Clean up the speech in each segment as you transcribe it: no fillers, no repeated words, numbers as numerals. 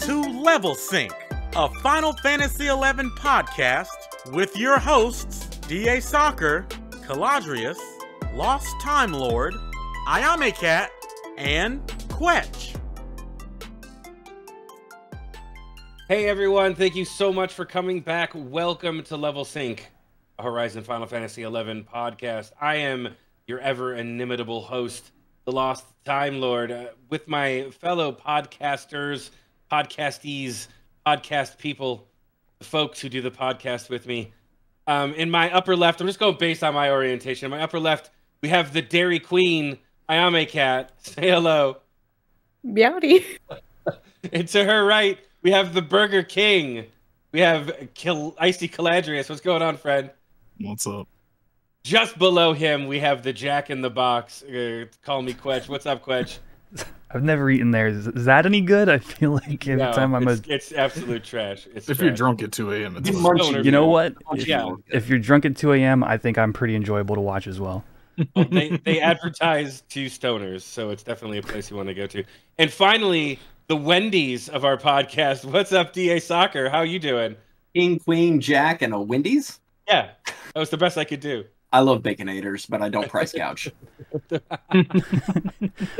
to Level Sync, a Final Fantasy XI podcast with your hosts D.A. Soccer, Caladrius, Lost Time Lord, Ayame Cat, and Quetch. Hey everyone, thank you so much for coming back. Welcome to Level Sync, a Horizon Final Fantasy XI podcast. I am your ever inimitable host, the Lost Time Lord, with my fellow podcasters, podcastees, podcast people, the folks who do the podcast with me. In my upper left, I'm just going based on my orientation. In my upper left, we have the Dairy Queen, Ayame Cat. Say hello. Beauty. And to her right, we have the Burger King. We have Icy Caladrius. What's going on, friend? What's up? Just below him, we have the Jack in the Box. Call me Quetch. What's up, Quetch? I've never eaten there. Is that any good? I feel like every time I'm it's absolute trash. It's if trash. You're drunk at 2 a.m., it's munchy. You know what? If you're drunk at 2 a.m., I think I'm pretty enjoyable to watch as well. Well, they advertise to stoners, so it's definitely a place you want to go to. And finally, the Wendy's of our podcast. What's up, D.A. Soccer? How you doing? King, Queen, Jack, and a Wendy's? Yeah, that was the best I could do. I love Baconators, but I don't price gouge. There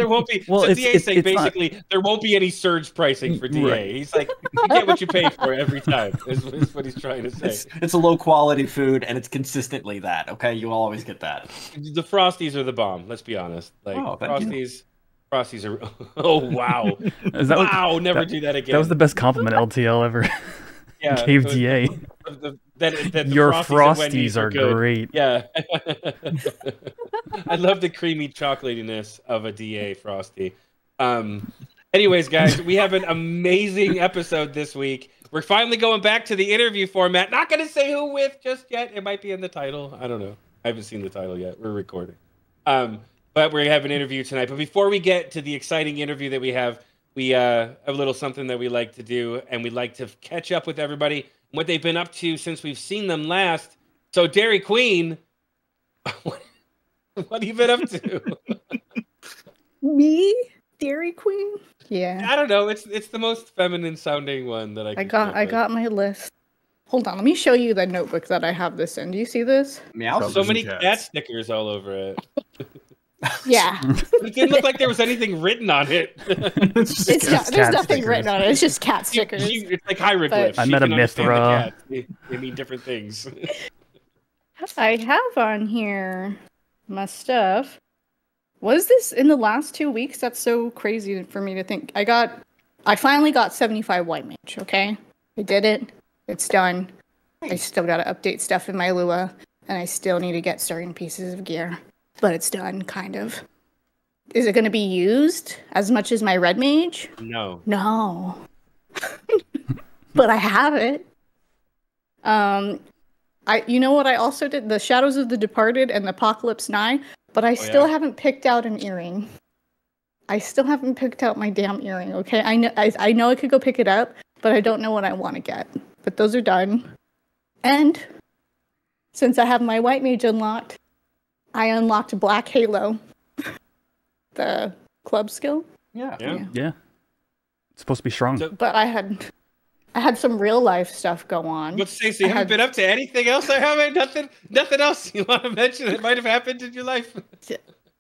won't be. Well, so DA's saying basically not... there won't be any surge pricing for DA. Right. He's like, you get what you pay for every time. Is what he's trying to say. It's a low quality food, and it's consistently that. Okay, you always get that. The Frosties are the bomb. Let's be honest. Like Frosties are. Oh wow! Never do that again. That was the best compliment LTL ever. Yeah, gave DA. That your Frosties are great. Yeah. I love the creamy chocolatiness of a DA Frosty. Anyways, guys, we have an amazing episode this week. We're finally going back to the interview format. Not going to say who with just yet. It might be in the title. I don't know. I haven't seen the title yet. We're recording. But we have an interview tonight. But before we get to the exciting interview that we have, we have a little something that we like to do, and we like to catch up with everybody, what they've been up to since we've seen them last. So, Dairy Queen, what have you been up to? Me? Dairy Queen? Yeah. I don't know. It's the most feminine sounding one that I got my list. Hold on. Let me show you the notebook that I have this in. Do you see this? Meow. So many cat stickers all over it. Yeah. It didn't look like there was anything written on it. There's nothing written on it. It's just cat stickers. It's like hieroglyphs. But I met a Mithra. They mean different things. I have on here my stuff. Was this in the last 2 weeks? That's so crazy for me to think. I finally got 75 White Mage, okay? I did it. It's done. Nice. I still got to update stuff in my Lua, and I still need to get certain pieces of gear. But it's done, kind of. Is it going to be used as much as my Red Mage? No. But I have it. You know what I also did? The Shadows of the Departed and the Apocalypse Nine. But I still haven't picked out an earring. I still haven't picked out my damn earring, okay? I know I could go pick it up, but I don't know what I want to get. But those are done. And since I have my White Mage unlocked, I unlocked Black Halo, the club skill. Yeah. It's supposed to be strong. So, but I had some real life stuff go on. But Stacey, you haven't been up to anything else? I haven't. Nothing else you want to mention that might have happened in your life?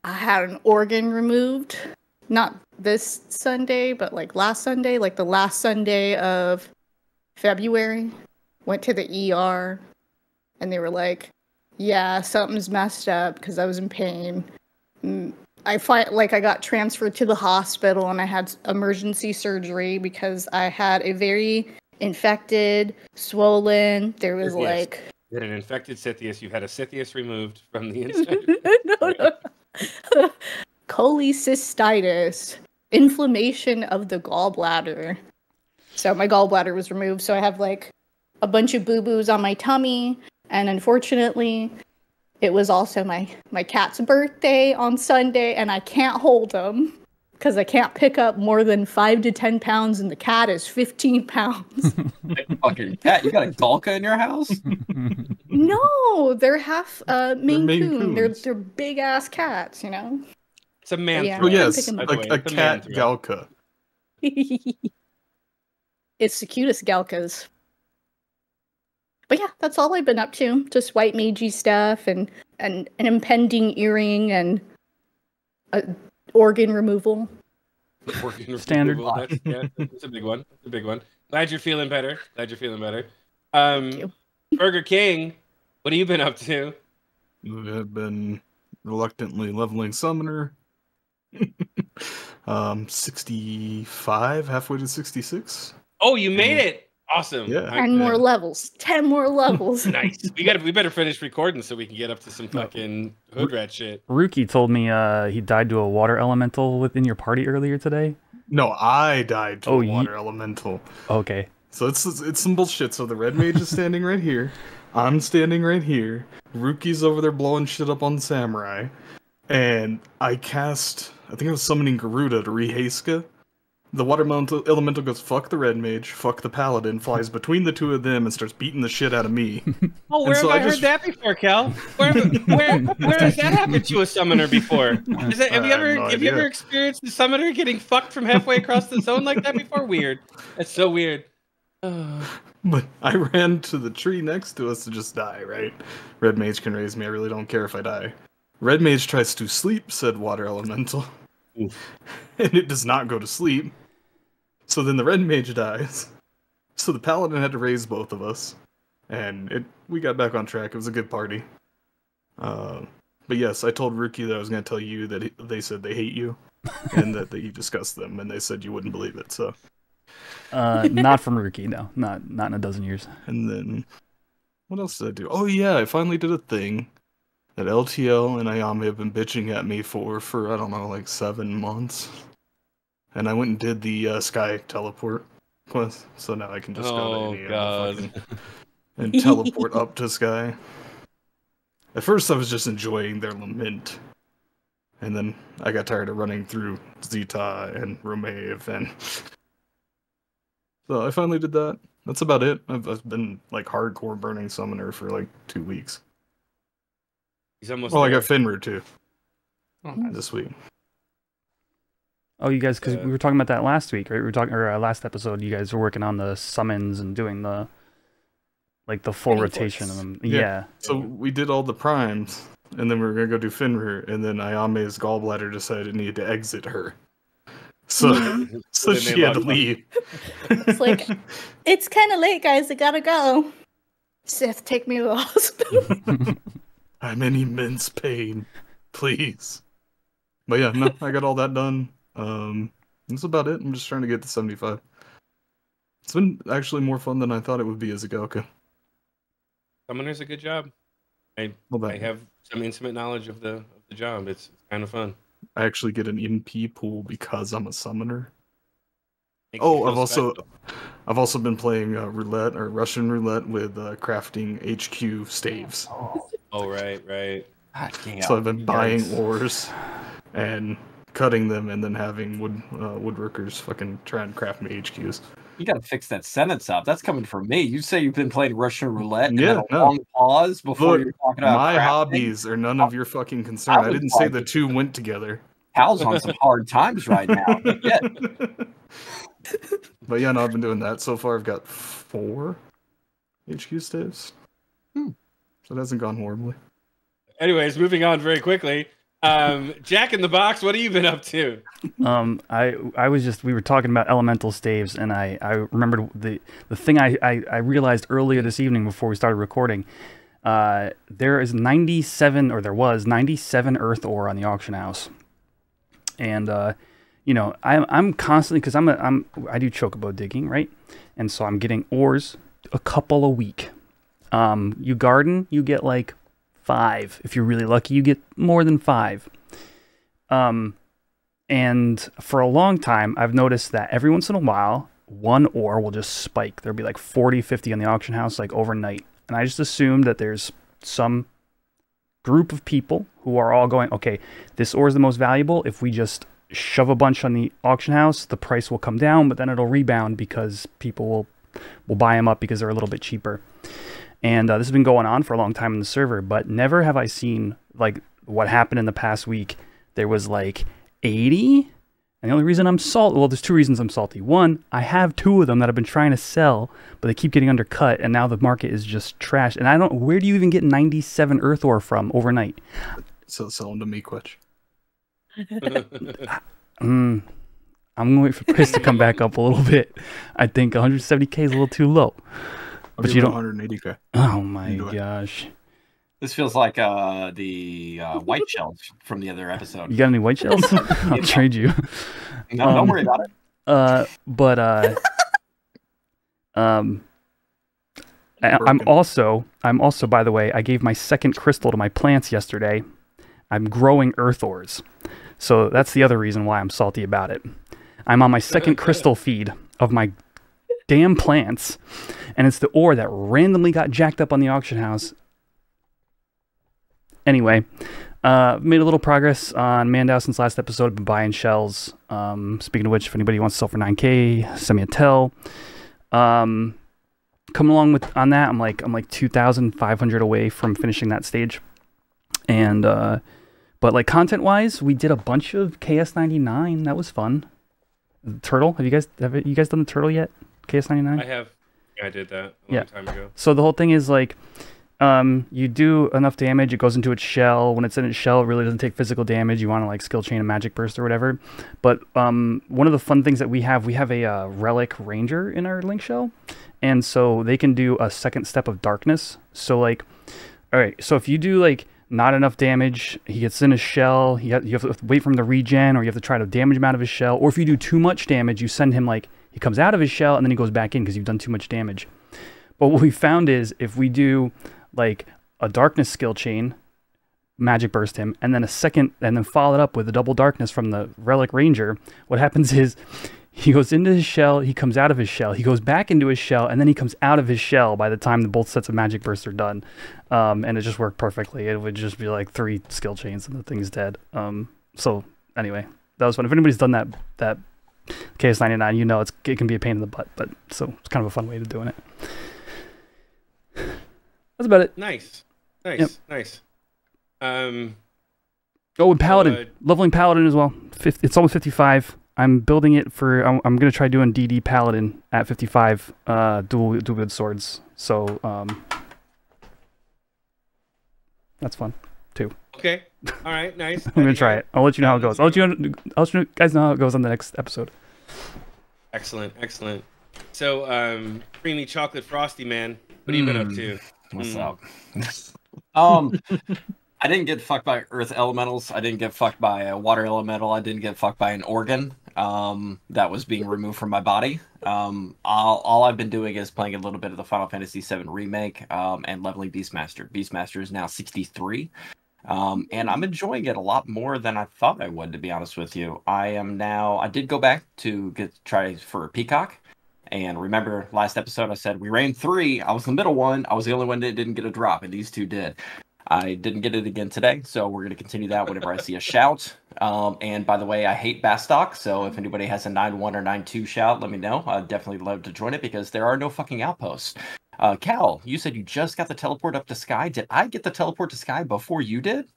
I had an organ removed, not this Sunday, but like last Sunday, like the last Sunday of February. Went to the ER, and they were like, yeah, something's messed up because I was in pain. I got transferred to the hospital and I had emergency surgery because I had a very infected, swollen. There was like you had an infected Scythius. You had a Scythius removed from the inside. No. Cholecystitis, inflammation of the gallbladder. So my gallbladder was removed. So I have like a bunch of boo boos on my tummy. And unfortunately, it was also my cat's birthday on Sunday, and I can't hold him because I can't pick up more than 5 to 10 pounds, and the cat is 15 pounds. Fucking cat! You got a Galka in your house? No, they're half Maine Coon. They're big ass cats, you know. It's a man. Yeah, yes, like a cat Galka. It's the cutest Galkas. But yeah, that's all I've been up to. Just white magey stuff and an impending earring and organ removal. Standard removal. That's, yeah, it's a big one. It's a big one. Glad you're feeling better. Glad you're feeling better. Thank you. Burger King, what have you been up to? I've been reluctantly leveling Summoner. 65, halfway to 66. Oh, you made it! Awesome. Yeah. 10 more levels. 10 more levels. Nice. We better finish recording so we can get up to some fucking hood rat shit. Ruki told me he died to a water elemental within your party earlier today. No, I died to a water elemental. Okay. So it's some bullshit. So the Red Mage is standing right here. I'm standing right here. Ruki's over there blowing shit up on Samurai. And I cast... I think I was summoning Garuda to Rehaska. The water elemental goes, fuck the Red Mage, fuck the Paladin, flies between the two of them and starts beating the shit out of me. Oh, where have I heard that before, Cal? Where has that happened to a Summoner before? Have you ever experienced the Summoner getting fucked from halfway across the zone like that before? Weird. That's so weird. But I ran to the tree next to us to just die, right? Red Mage can raise me, I really don't care if I die. Red Mage tries to sleep, said Water Elemental. Ooh. And it does not go to sleep. So then the Red Mage dies. So the Paladin had to raise both of us. And we got back on track. It was a good party. But yes, I told Ruki that I was going to tell you that they said they hate you. And that you discussed them. And they said you wouldn't believe it. So, not from Ruki, no. Not in a dozen years. And then, what else did I do? Oh yeah, I finally did a thing that LTL and Ayame have been bitching at me for I don't know, like 7 months. And I went and did the sky teleport quest, so now I can just go to any and teleport up to sky. At first I was just enjoying their lament, and then I got tired of running through Zeta and Romave, and so I finally did that. That's about it. I've been like hardcore burning Summoner for like 2 weeks. He's almost I got Fenrir too this week. Oh, you guys, because we were talking about that last week, right? We were talking, or last episode, you guys were working on the summons and doing the full rotation of them. Yeah. So we did all the primes, and then we were gonna go do Fenrir, and then Ayame's gallbladder decided it needed to exit her, so so she had to leave. It's like, it's kind of late, guys. I gotta go. Seth, take me to the hospital. I'm in immense pain, please. But yeah, no, I got all that done. That's about it. I'm just trying to get to 75. It's been actually more fun than I thought it would be as a Galka. Summoner's a good job. I have some intimate knowledge of the job. It's kind of fun. I actually get an MP pool because I'm a Summoner. Oh, I've also been playing roulette, or Russian roulette, with crafting HQ staves. Oh, right. So I've been buying ores and cutting them, and then having woodworkers fucking try and craft me HQs. You gotta fix that sentence up. That's coming from me. You say you've been playing Russian roulette. And a long pause before you're talking about my crafting. Hobbies are none of your fucking concern. I didn't say the two went together. Hal's on some hard times right now. Yeah. But yeah, no, I've been doing that. So far I've got 4 HQ staves. So it hasn't gone horribly. Anyways, moving on very quickly. Jack in the Box, what have you been up to? I was just, we were talking about elemental staves, and I remembered the thing I realized earlier this evening before we started recording. There is 97, or there was 97 earth ore on the auction house. And you know, I'm constantly, because I do chocobo digging, right? And so I'm getting ores a couple a week. You garden, you get like 5. If you're really lucky, you get more than 5. And for a long time, I've noticed that every once in a while, one ore will just spike. There'll be like 40, 50 in the auction house, like overnight. And I just assume that there's some group of people who are all going, okay, this ore is the most valuable. If we just shove a bunch on the auction house, the price will come down, but then it'll rebound because people will buy them up because they're a little bit cheaper. And this has been going on for a long time in the server, but never have I seen like what happened in the past week. There was like 80 And the only reason I'm salty, well, there's two reasons I'm salty. One, I have two of them that I've been trying to sell, but they keep getting undercut, and now the market is just trash. And I don't, where do you even get 97 Earth Ore from overnight? So sell them to me, Quetch. I'm gonna wait for price to come back up a little bit. I think 170K is a little too low. But you don't 180K. Oh my gosh. This feels like the white shells from the other episode. You got any white shells? I'll trade you. No, don't worry about it. I'm also, by the way, I gave my second crystal to my plants yesterday. I'm growing earth ores. So that's the other reason why I'm salty about it. I'm on my second crystal feed of my damn plants, and it's the ore that randomly got jacked up on the auction house. Anyway, made a little progress on Mandow since last episode. Been buying shells. Speaking of which, if anybody wants to sell for 9K, send me a tell. Coming along with on that, I'm like 2,500 away from finishing that stage. And but like content-wise, we did a bunch of KS99. That was fun. Turtle, have you guys done the turtle yet? KS99. I have. I did that a long time ago. So the whole thing is like, you do enough damage, it goes into its shell. When it's in its shell, it really doesn't take physical damage. You want to like skill chain a magic burst or whatever. But one of the fun things that we have a relic ranger in our link shell, and so they can do a second step of darkness. So like, all right, so if you do like not enough damage, he gets in his shell. You have to wait for him to regen, or you have to try to damage him out of his shell. Or if you do too much damage, you send him like he comes out of his shell and then he goes back in because you've done too much damage. But what we found is if we do like a darkness skill chain, magic burst him, and then a second, and then follow it up with a double darkness from the relic ranger, what happens is he goes into his shell, he comes out of his shell, he goes back into his shell, and then he comes out of his shell by the time the both sets of magic bursts are done. And it just worked perfectly. It would just be like 3 skill chains and the thing's dead. So anyway, that was fun. If anybody's done that KS99, you know it can be a pain in the butt, but so it's kind of a fun way of doing it. That's about it. Nice. Nice. Yep. Nice. Oh, and Paladin. Leveling Paladin as well. It's almost 55. I'm building it for... I'm going to try doing DD Paladin at 55. Dual-wielded swords. So, that's fun, too. Okay. All right. Nice. I'm going to try it. I'll let you know how it goes. I'll let you guys know how it goes on the next episode. Excellent. Excellent. So, creamy chocolate frosty, man. What have you been up to? What's up? I didn't get fucked by earth elementals. I didn't get fucked by a water elemental. I didn't get fucked by an organ that was being removed from my body. All I've been doing is playing a little bit of the Final Fantasy VII Remake and leveling Beastmaster. Beastmaster is now 63, and I'm enjoying it a lot more than I thought I would, to be honest with you. I did go back to try for a Peacock. And remember, last episode I said we ran 3. I was the middle one. I was the only one that didn't get a drop, and these two did. I didn't get it again today, so we're going to continue that whenever I see a shout. And by the way, I hate Bastok, so if anybody has a 9-1 or 9-2 shout, let me know. I'd definitely love to join it because there are no fucking outposts. Cal, you said you just got the teleport up to Sky. Did I get the teleport to Sky before you did?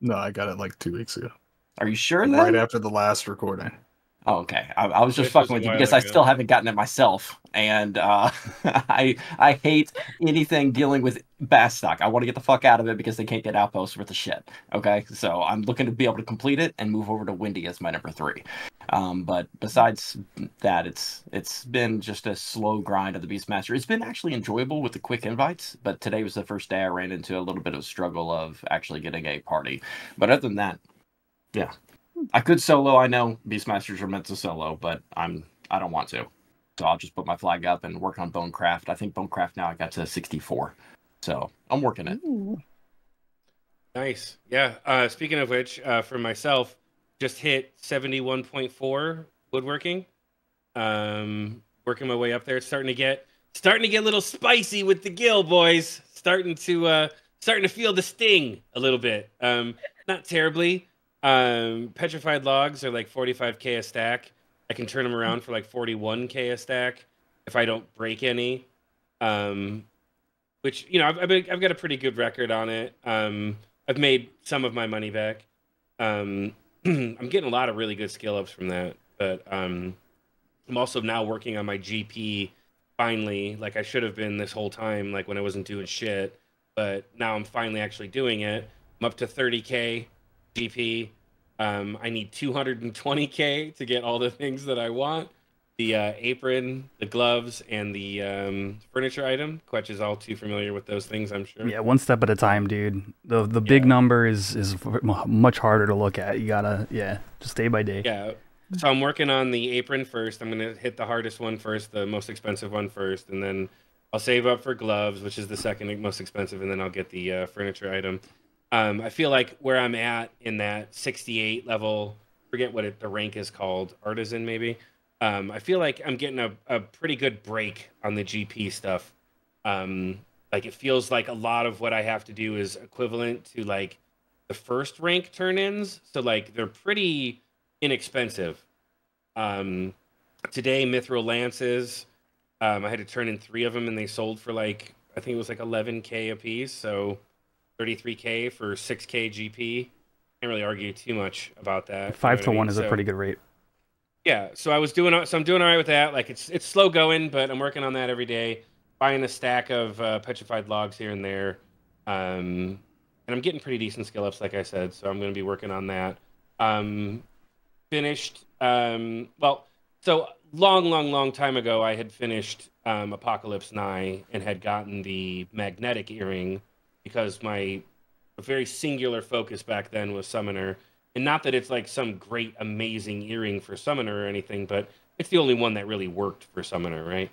No, I got it like 2 weeks ago. Are you sure then? Right after the last recording. Oh, okay. I was just fucking with you because I still haven't gotten it myself, and I hate anything dealing with Bastok. I want to get the fuck out of it because they can't get outposts worth of shit. Okay, so I'm looking to be able to complete it and move over to Windy as my number 3. But besides that, it's been just a slow grind of the Beastmaster. It's been actually enjoyable with the quick invites, but today was the first day I ran into a little bit of struggle of actually getting a party. But other than that, yeah. I could solo, I know. Beastmasters are meant to solo, but I don't want to. So I'll just put my flag up and work on Bonecraft. I think Bonecraft now I got to 64. So I'm working it. Nice. Yeah. Speaking of which, for myself, just hit 71.4 woodworking. Working my way up there. It's starting to get a little spicy with the gill, boys. Starting to feel the sting a little bit. Not terribly. Petrified logs are like 45K a stack. I can turn them around for like 41K a stack if I don't break any. Which, you know, I've got a pretty good record on it. I've made some of my money back. I'm getting a lot of really good skill ups from that, but I'm also now working on my GP finally. Like I should have been this whole time, like when I wasn't doing shit, but now I'm finally actually doing it. I'm up to 30K GP. I need 220K to get all the things that I want. The apron, the gloves, and the furniture item. Quetch is all too familiar with those things, I'm sure. Yeah, one step at a time, dude. The big number is much harder to look at. You gotta, just day by day. Yeah, so I'm working on the apron first. I'm gonna hit the hardest one first, the most expensive one first, and then I'll save up for gloves, which is the second most expensive, and then I'll get the furniture item. I feel like where I'm at in that 68 level, forget what the rank is called, artisan maybe. I feel like I'm getting a pretty good break on the GP stuff. Like it feels like a lot of what I have to do is equivalent to like the first rank turn-ins. So like they're pretty inexpensive. Today, Mithril Lances, I had to turn in 3 of them and they sold for like, I think it was like 11K a piece. So 33K for 6K GP. Can't really argue too much about that. 5 to 1 is a pretty good rate. Yeah, so I'm doing all right with that. Like it's slow going, but I'm working on that every day. Buying a stack of petrified logs here and there, and I'm getting pretty decent skill ups, like I said. So I'm going to be working on that. Finished. Well, so long time ago, I had finished Apocalypse Nine and had gotten the magnetic earring. Because my very singular focus back then was Summoner. And not that it's like some great, amazing earring for Summoner or anything, but it's the only one that really worked for Summoner, right?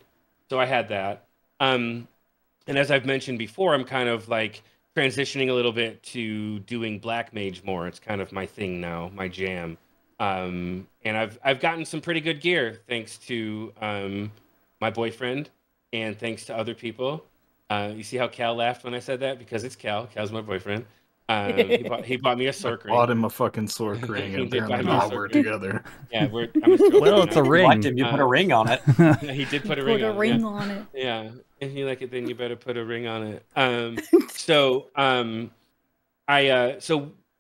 So I had that. And as I've mentioned before, I'm kind of like transitioning a little bit to doing Black Mage more. It's kind of my thing now, my jam. And I've gotten some pretty good gear thanks to my boyfriend and thanks to other people. You see how Cal laughed when I said that? Because it's Cal. Cal's my boyfriend. He bought me a Sorc ring. I bought him a fucking Sorc ring. And apparently now we're together. Yeah, well, it's a ring. You put a ring on it. He did put a ring on it. Yeah, if you like it, then you better put a ring on it. So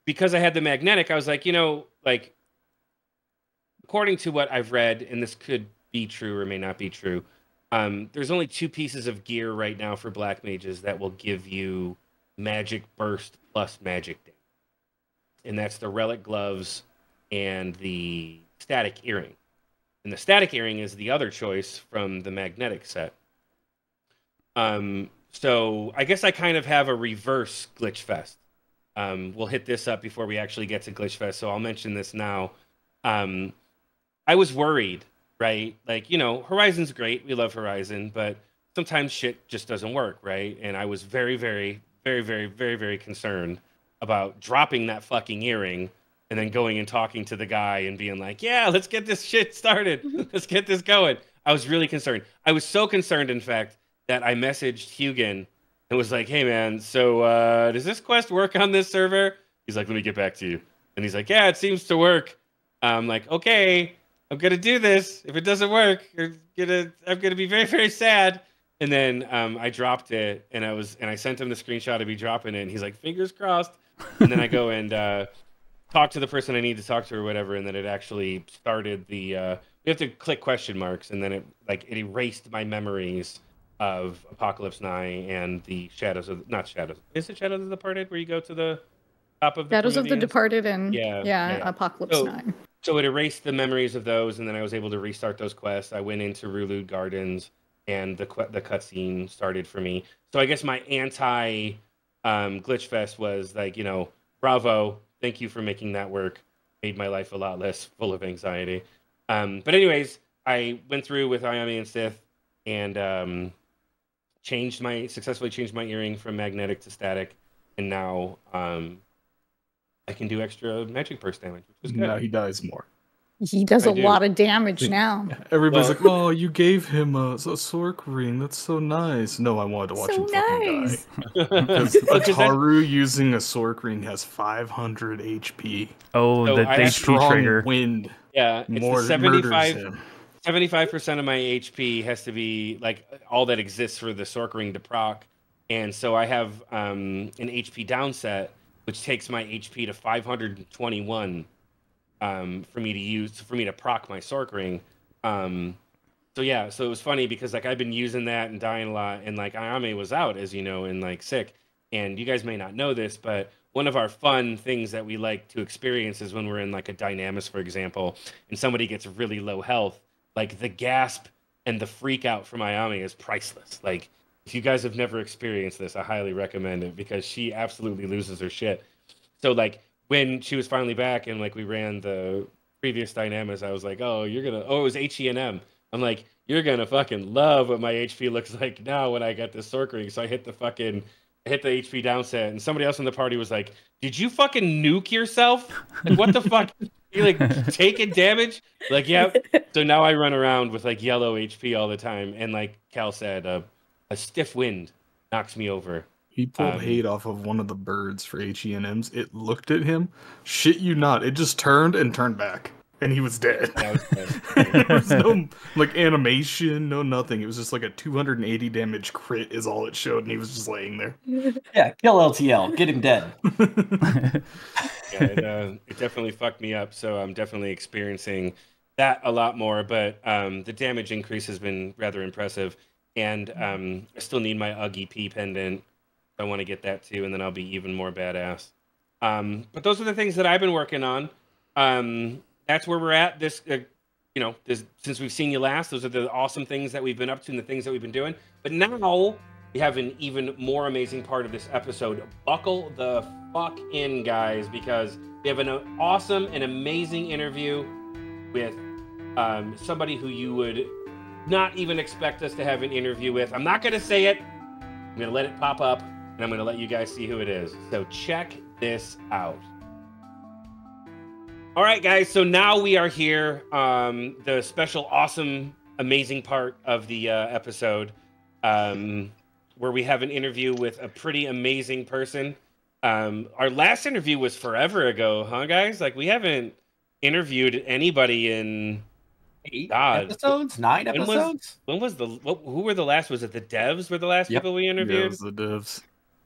because I had the magnetic, I was like, you know, like, according to what I've read, and this could be true or may not be true, there's only 2 pieces of gear right now for Black Mages that will give you magic burst plus magic damage. And that's the relic gloves and the static earring. And the static earring is the other choice from the magnetic set. So I guess I kind of have a reverse glitch fest. We'll hit this up before we actually get to glitch fest, so I'll mention this now. I was worried. Right? Like, you know, Horizon's great. We love Horizon, but sometimes shit just doesn't work, right? And I was very, very concerned about dropping that fucking earring and then going and talking to the guy and being like, yeah, let's get this shit started. Let's get this going. I was really concerned. I was so concerned, in fact, that I messaged Hugin and was like, hey, man, so does this quest work on this server? He's like, let me get back to you. And he's like, yeah, it seems to work. I'm like, okay. I'm going to do this. If it doesn't work, I'm going to be very, very sad. And then I dropped it, and I sent him the screenshot of me dropping it, and he's like, fingers crossed. And then I go and talk to the person I need to talk to or whatever, and then it actually started the you have to click question marks, and then it erased my memories of Apocalypse Nine and the Shadows of Is it Shadows of the Departed where you go to the top of the Shadows of the Departed and Apocalypse Nine. So it erased the memories of those, and then I was able to restart those quests. I went into Rulud Gardens, and the cutscene started for me. So I guess my anti-glitch fest was like, you know, bravo, thank you for making that work. Made my life a lot less full of anxiety. But anyways, I went through with Ayame and Sith and successfully changed my earring from magnetic to static, and now... I can do extra magic burst damage, which was good. Now he dies more. He does a lot of damage now. Everybody's like, oh, you gave him a Sorc ring. That's so nice. No, I wanted to watch him fucking die. Because Ataru using a Sorc ring has 500 HP. Oh, that strong trigger. Wind. Yeah, it's the 75% of my HP has to be like all that exists for the Sorc ring to proc. And so I have an HP down set, which takes my HP to 521 for me to use, for me to proc my Sark Ring. So yeah, so it was funny because like I've been using that and dying a lot, and like Ayame was out, as you know, and like sick. And you guys may not know this, but one of our fun things that we like to experience is when we're in like a Dynamis, for example, and somebody gets really low health, like the gasp and the freak out from Ayame is priceless. Like if you guys have never experienced this, I highly recommend it because she absolutely loses her shit. So like when she was finally back and like we ran the previous Dynamis, I was like, oh, you're gonna, oh, it was H-E-N-M. I'm like, you're gonna fucking love what my HP looks like now when I got this Sorc Ring. So I hit the fucking, I hit the HP down set, and somebody else in the party was like, did you fucking nuke yourself? Like, what the fuck? You like taking damage? Like, yeah. So now I run around with like yellow HP all the time. And like Cal said, a stiff wind knocks me over. He pulled hate off of one of the birds for HENMs. It looked at him. Shit you not. It just turned and turned back. And he was dead. There was no like animation, no nothing. It was just like a 280 damage crit is all it showed, and he was just laying there. Yeah, kill LTL, get him dead. Yeah, it definitely fucked me up, so I'm definitely experiencing that a lot more. But the damage increase has been rather impressive, and I still need my Uggy P pendant. I want to get that too, and then I'll be even more badass. But those are the things that I've been working on. That's where we're at this, you know, this, since we've seen you last. Those are the awesome things that we've been up to and the things that we've been doing. But now we have an even more amazing part of this episode. Buckle the fuck in, guys, because we have an awesome and amazing interview with somebody who you would not even expect us to have an interview with. I'm not going to say it. I'm going to let it pop up, and I'm going to let you guys see who it is. So check this out. All right, guys, so now we are here, the special, awesome, amazing part of the episode where we have an interview with a pretty amazing person. Our last interview was forever ago, huh, guys? Like, we haven't interviewed anybody in... 8 episodes? 9 episodes? Who were the last? Was it the devs were the last people we interviewed? Yeah, it was the devs.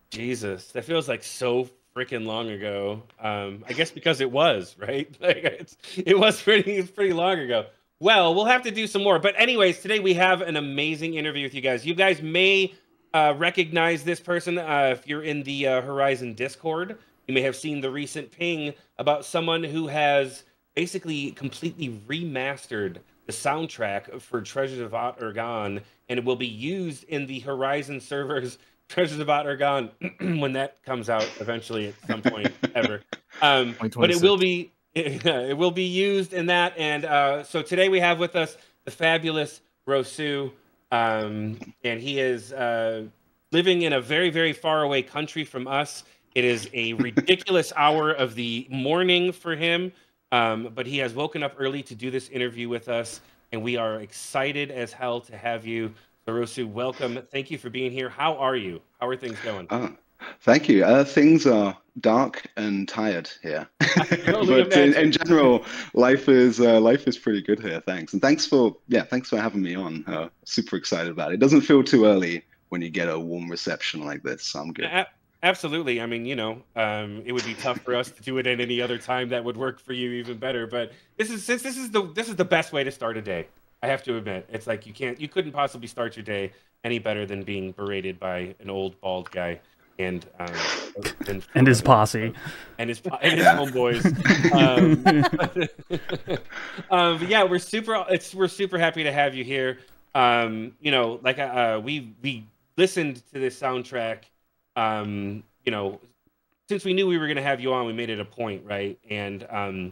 Jesus, that feels like so... freaking long ago. I guess because it was, right? Like it was pretty long ago. Well, we'll have to do some more. But anyways, today we have an amazing interview with you guys. You guys may recognize this person if you're in the Horizon Discord. You may have seen the recent ping about someone who has basically completely remastered the soundtrack for Treasures of Aht Urhgan, and it will be used in the Horizon servers Treasures of Aht Urhgan when that comes out eventually at some point ever. But it will be used in that. And so today we have with us the fabulous Ro'sø, and he is living in a very, very far away country from us. It is a ridiculous hour of the morning for him, but he has woken up early to do this interview with us, and we are excited as hell to have you. Ro'sø, welcome. Thank you for being here. How are you? How are things going? Thank you. Things are dark and tired here. But in general, life is pretty good here. Thanks, and thanks for having me on. Super excited about it. It doesn't feel too early when you get a warm reception like this. So I'm good. Absolutely. I mean, you know, it would be tough for us to do it at any other time that would work for you even better. But this is the best way to start a day. I have to admit, it's like you couldn't possibly start your day any better than being berated by an old bald guy and his posse and his homeboys. But yeah, we're super happy to have you here. You know, like we listened to this soundtrack. You know, since we knew we were going to have you on, we made it a point, right? And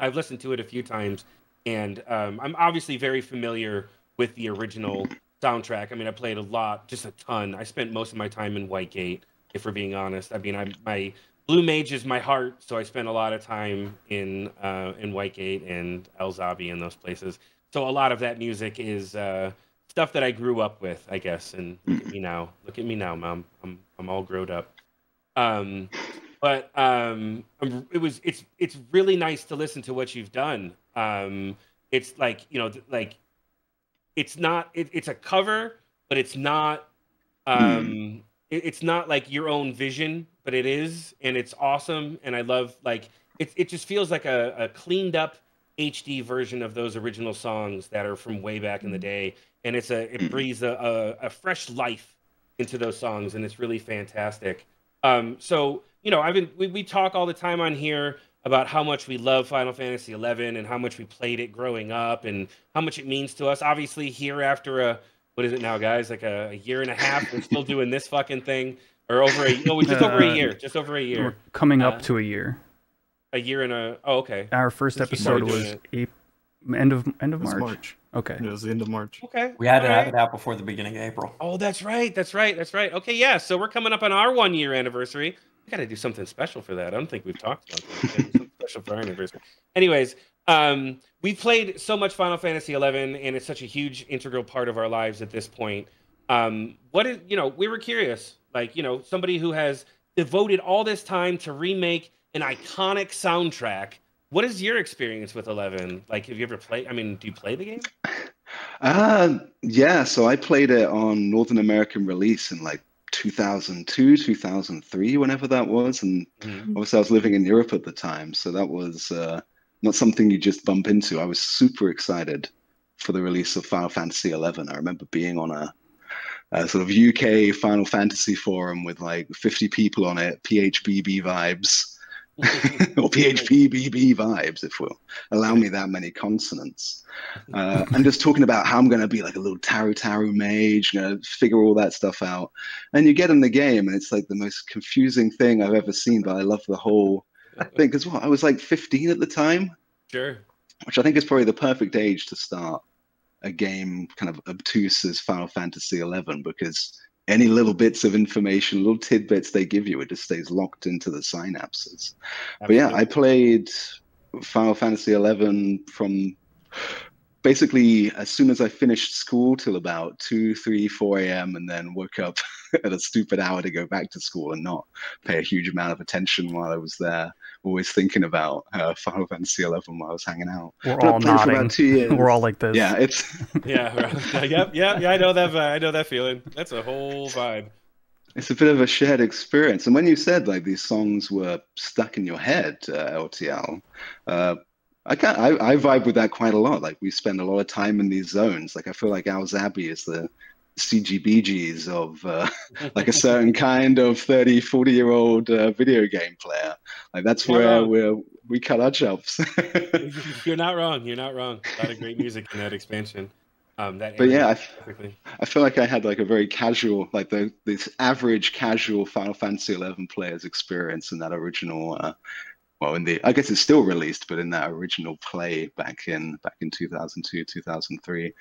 I've listened to it a few times. And I'm obviously very familiar with the original soundtrack. I mean, I played a lot, just a ton. I spent most of my time in White Gate, if we're being honest. I mean, my Blue Mage is my heart, so I spent a lot of time in White Gate and El Zabi and those places. So a lot of that music is stuff that I grew up with, I guess. And look at me now, Mom. I'm all grown up. But it's really nice to listen to what you've done. It's like, you know, like it's a cover, but it's not it's not like your own vision, but it is, and it's awesome. And I love, like, it just feels like a cleaned up HD version of those original songs that are from way back in the day, and it breathes a fresh life into those songs, and it's really fantastic. So you know, we talk all the time on here about how much we love Final Fantasy XI and how much we played it growing up and how much it means to us. Obviously, here after what is it now, guys? Like a year and a half, we're still doing this fucking thing, or over a just over a year, just over a year. We're coming up to a year. A year and a okay. Our first episode was end of March. Okay, it was the end of March. Okay, we had to have it out before the beginning of April. Oh, that's right. Okay, yeah. So we're coming up on our 1 year anniversary. We got to do something special for that. I don't think we've talked about that. Something special for our anniversary. Anyways, we played so much Final Fantasy XI, and it's such a huge integral part of our lives at this point. What is we were curious, like somebody who has devoted all this time to remake an iconic soundtrack. What is your experience with 11? Like, have you ever played? I mean, do you play the game? Yeah. So I played it on Northern American release in like 2002, 2003, whenever that was. And obviously, I was living in Europe at the time, so that was not something you just bump into. I was super excited for the release of Final Fantasy 11. I remember being on a sort of UK Final Fantasy forum with like 50 people on it, PHBB vibes. Or PHPBB vibes, if we'll allow me that many consonants. I'm just talking about how I'm going to be like a little taru mage, going to figure all that stuff out. And you get in the game, and it's like the most confusing thing I've ever seen, but I love the whole thing as well. I was like 15 at the time, sure, which I think is probably the perfect age to start a game kind of obtuse as Final Fantasy XI, because any little bits of information, little tidbits they give you, it just stays locked into the synapses. Absolutely. But yeah, I played Final Fantasy XI from basically as soon as I finished school till about 2, 3, 4 a.m. and then woke up at a stupid hour to go back to school and not pay a huge amount of attention while I was there. Always thinking about Final Fantasy XI while I was hanging out. We're all nodding. For about 2 years. We're all like this. Yeah, it's yeah. I know that feeling. That's a whole vibe. It's a bit of a shared experience. And when you said like these songs were stuck in your head, LTL, I vibe with that quite a lot. Like we spend a lot of time in these zones. Like I feel like El Zabi is the CGBGs of like a certain kind of 30, 40-year-old video game player. Like that's where we cut our chops. You're not wrong. You're not wrong. A lot of great music in that expansion. But yeah, I feel like I had like a very casual, like this average casual Final Fantasy XI player's experience in that original. Well, in the I guess it's still released, but in that original play back in 2002, 2003.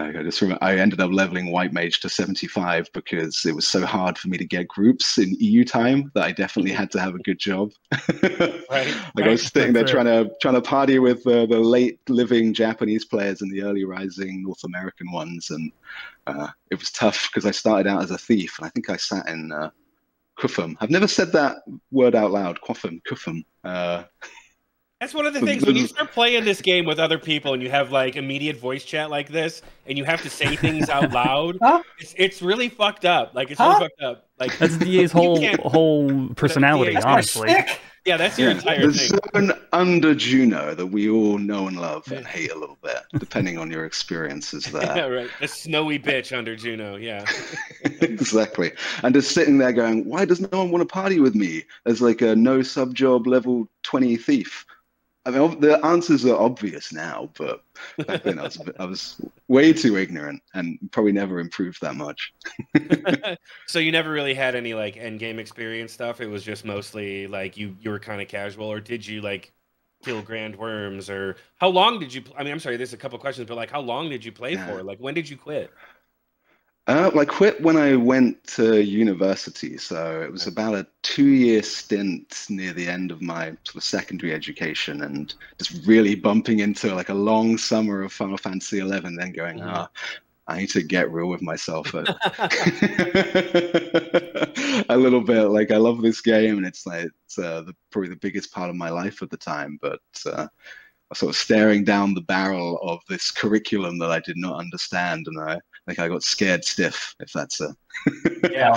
I just remember I ended up leveling White Mage to 75 because it was so hard for me to get groups in EU time that I definitely had to have a good job. I was sitting there trying to party with the late living Japanese players and the early rising North American ones, and it was tough because I started out as a thief, and I think I sat in Kufum. I've never said that word out loud. Kufum, Kufum. That's one of the things when you start playing this game with other people and you have like immediate voice chat like this and you have to say things out loud. Huh? It's really fucked up. Like it's really fucked up. Like that's DA's whole personality, honestly. Yeah, that's your entire thing. There's an under Jeuno that we all know and love and hate a little bit, depending on your experiences there. Yeah, right. The snowy bitch under Jeuno, yeah. Exactly. And just sitting there going, why does no one want to party with me as like a no sub job level 20 thief? I mean, the answers are obvious now, but back then I was way too ignorant and probably never improved that much. So you never really had any like end game experience stuff. It was just mostly like you were kind of casual, or did you like kill grand worms, or how long did you? I mean, I'm sorry, there's a couple questions, but like, how long did you play for? Like, when did you quit? I quit when I went to university, so it was about a 2-year stint near the end of my sort of secondary education, and just really bumping into like a long summer of Final Fantasy XI, then going, I need to get real with myself a little bit. Like I love this game, and it's like it's, probably the biggest part of my life at the time, but sort of staring down the barrel of this curriculum that I did not understand, and I got scared stiff, if that's a... Yeah,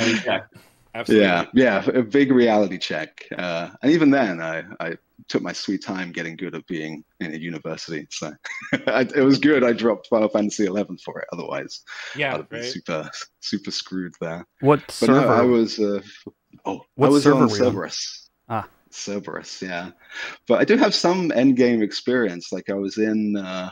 Absolutely. Yeah, a big reality check. And even then, I took my sweet time getting good at being in a university. So it was good I dropped Final Fantasy XI for it. Otherwise, yeah, I'd have been super screwed there. What server? No, I was, I was on Cerberus. Ah. Cerberus, yeah. But I do have some endgame experience. Like I was in, I'm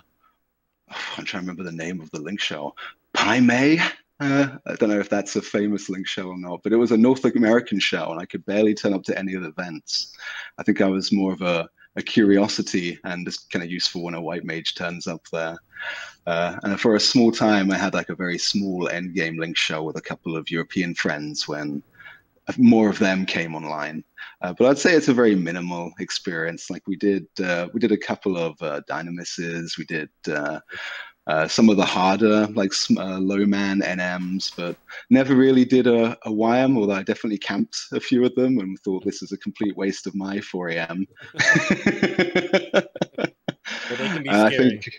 trying to remember the name of the Link show. Paimei? I don't know if that's a famous Link show or not, but it was a North American show, and I could barely turn up to any of the events. I think I was more of a curiosity and just kind of useful when a white mage turns up there. And for a small time, I had like a very small endgame Link show with a couple of European friends when more of them came online. But I'd say it's a very minimal experience. Like we did a couple of Dynamises, we did. Some of the harder, like low-man NMs, but never really did a YM, although I definitely camped a few of them and thought this is a complete waste of my 4 AM. Well, they can be scary. I think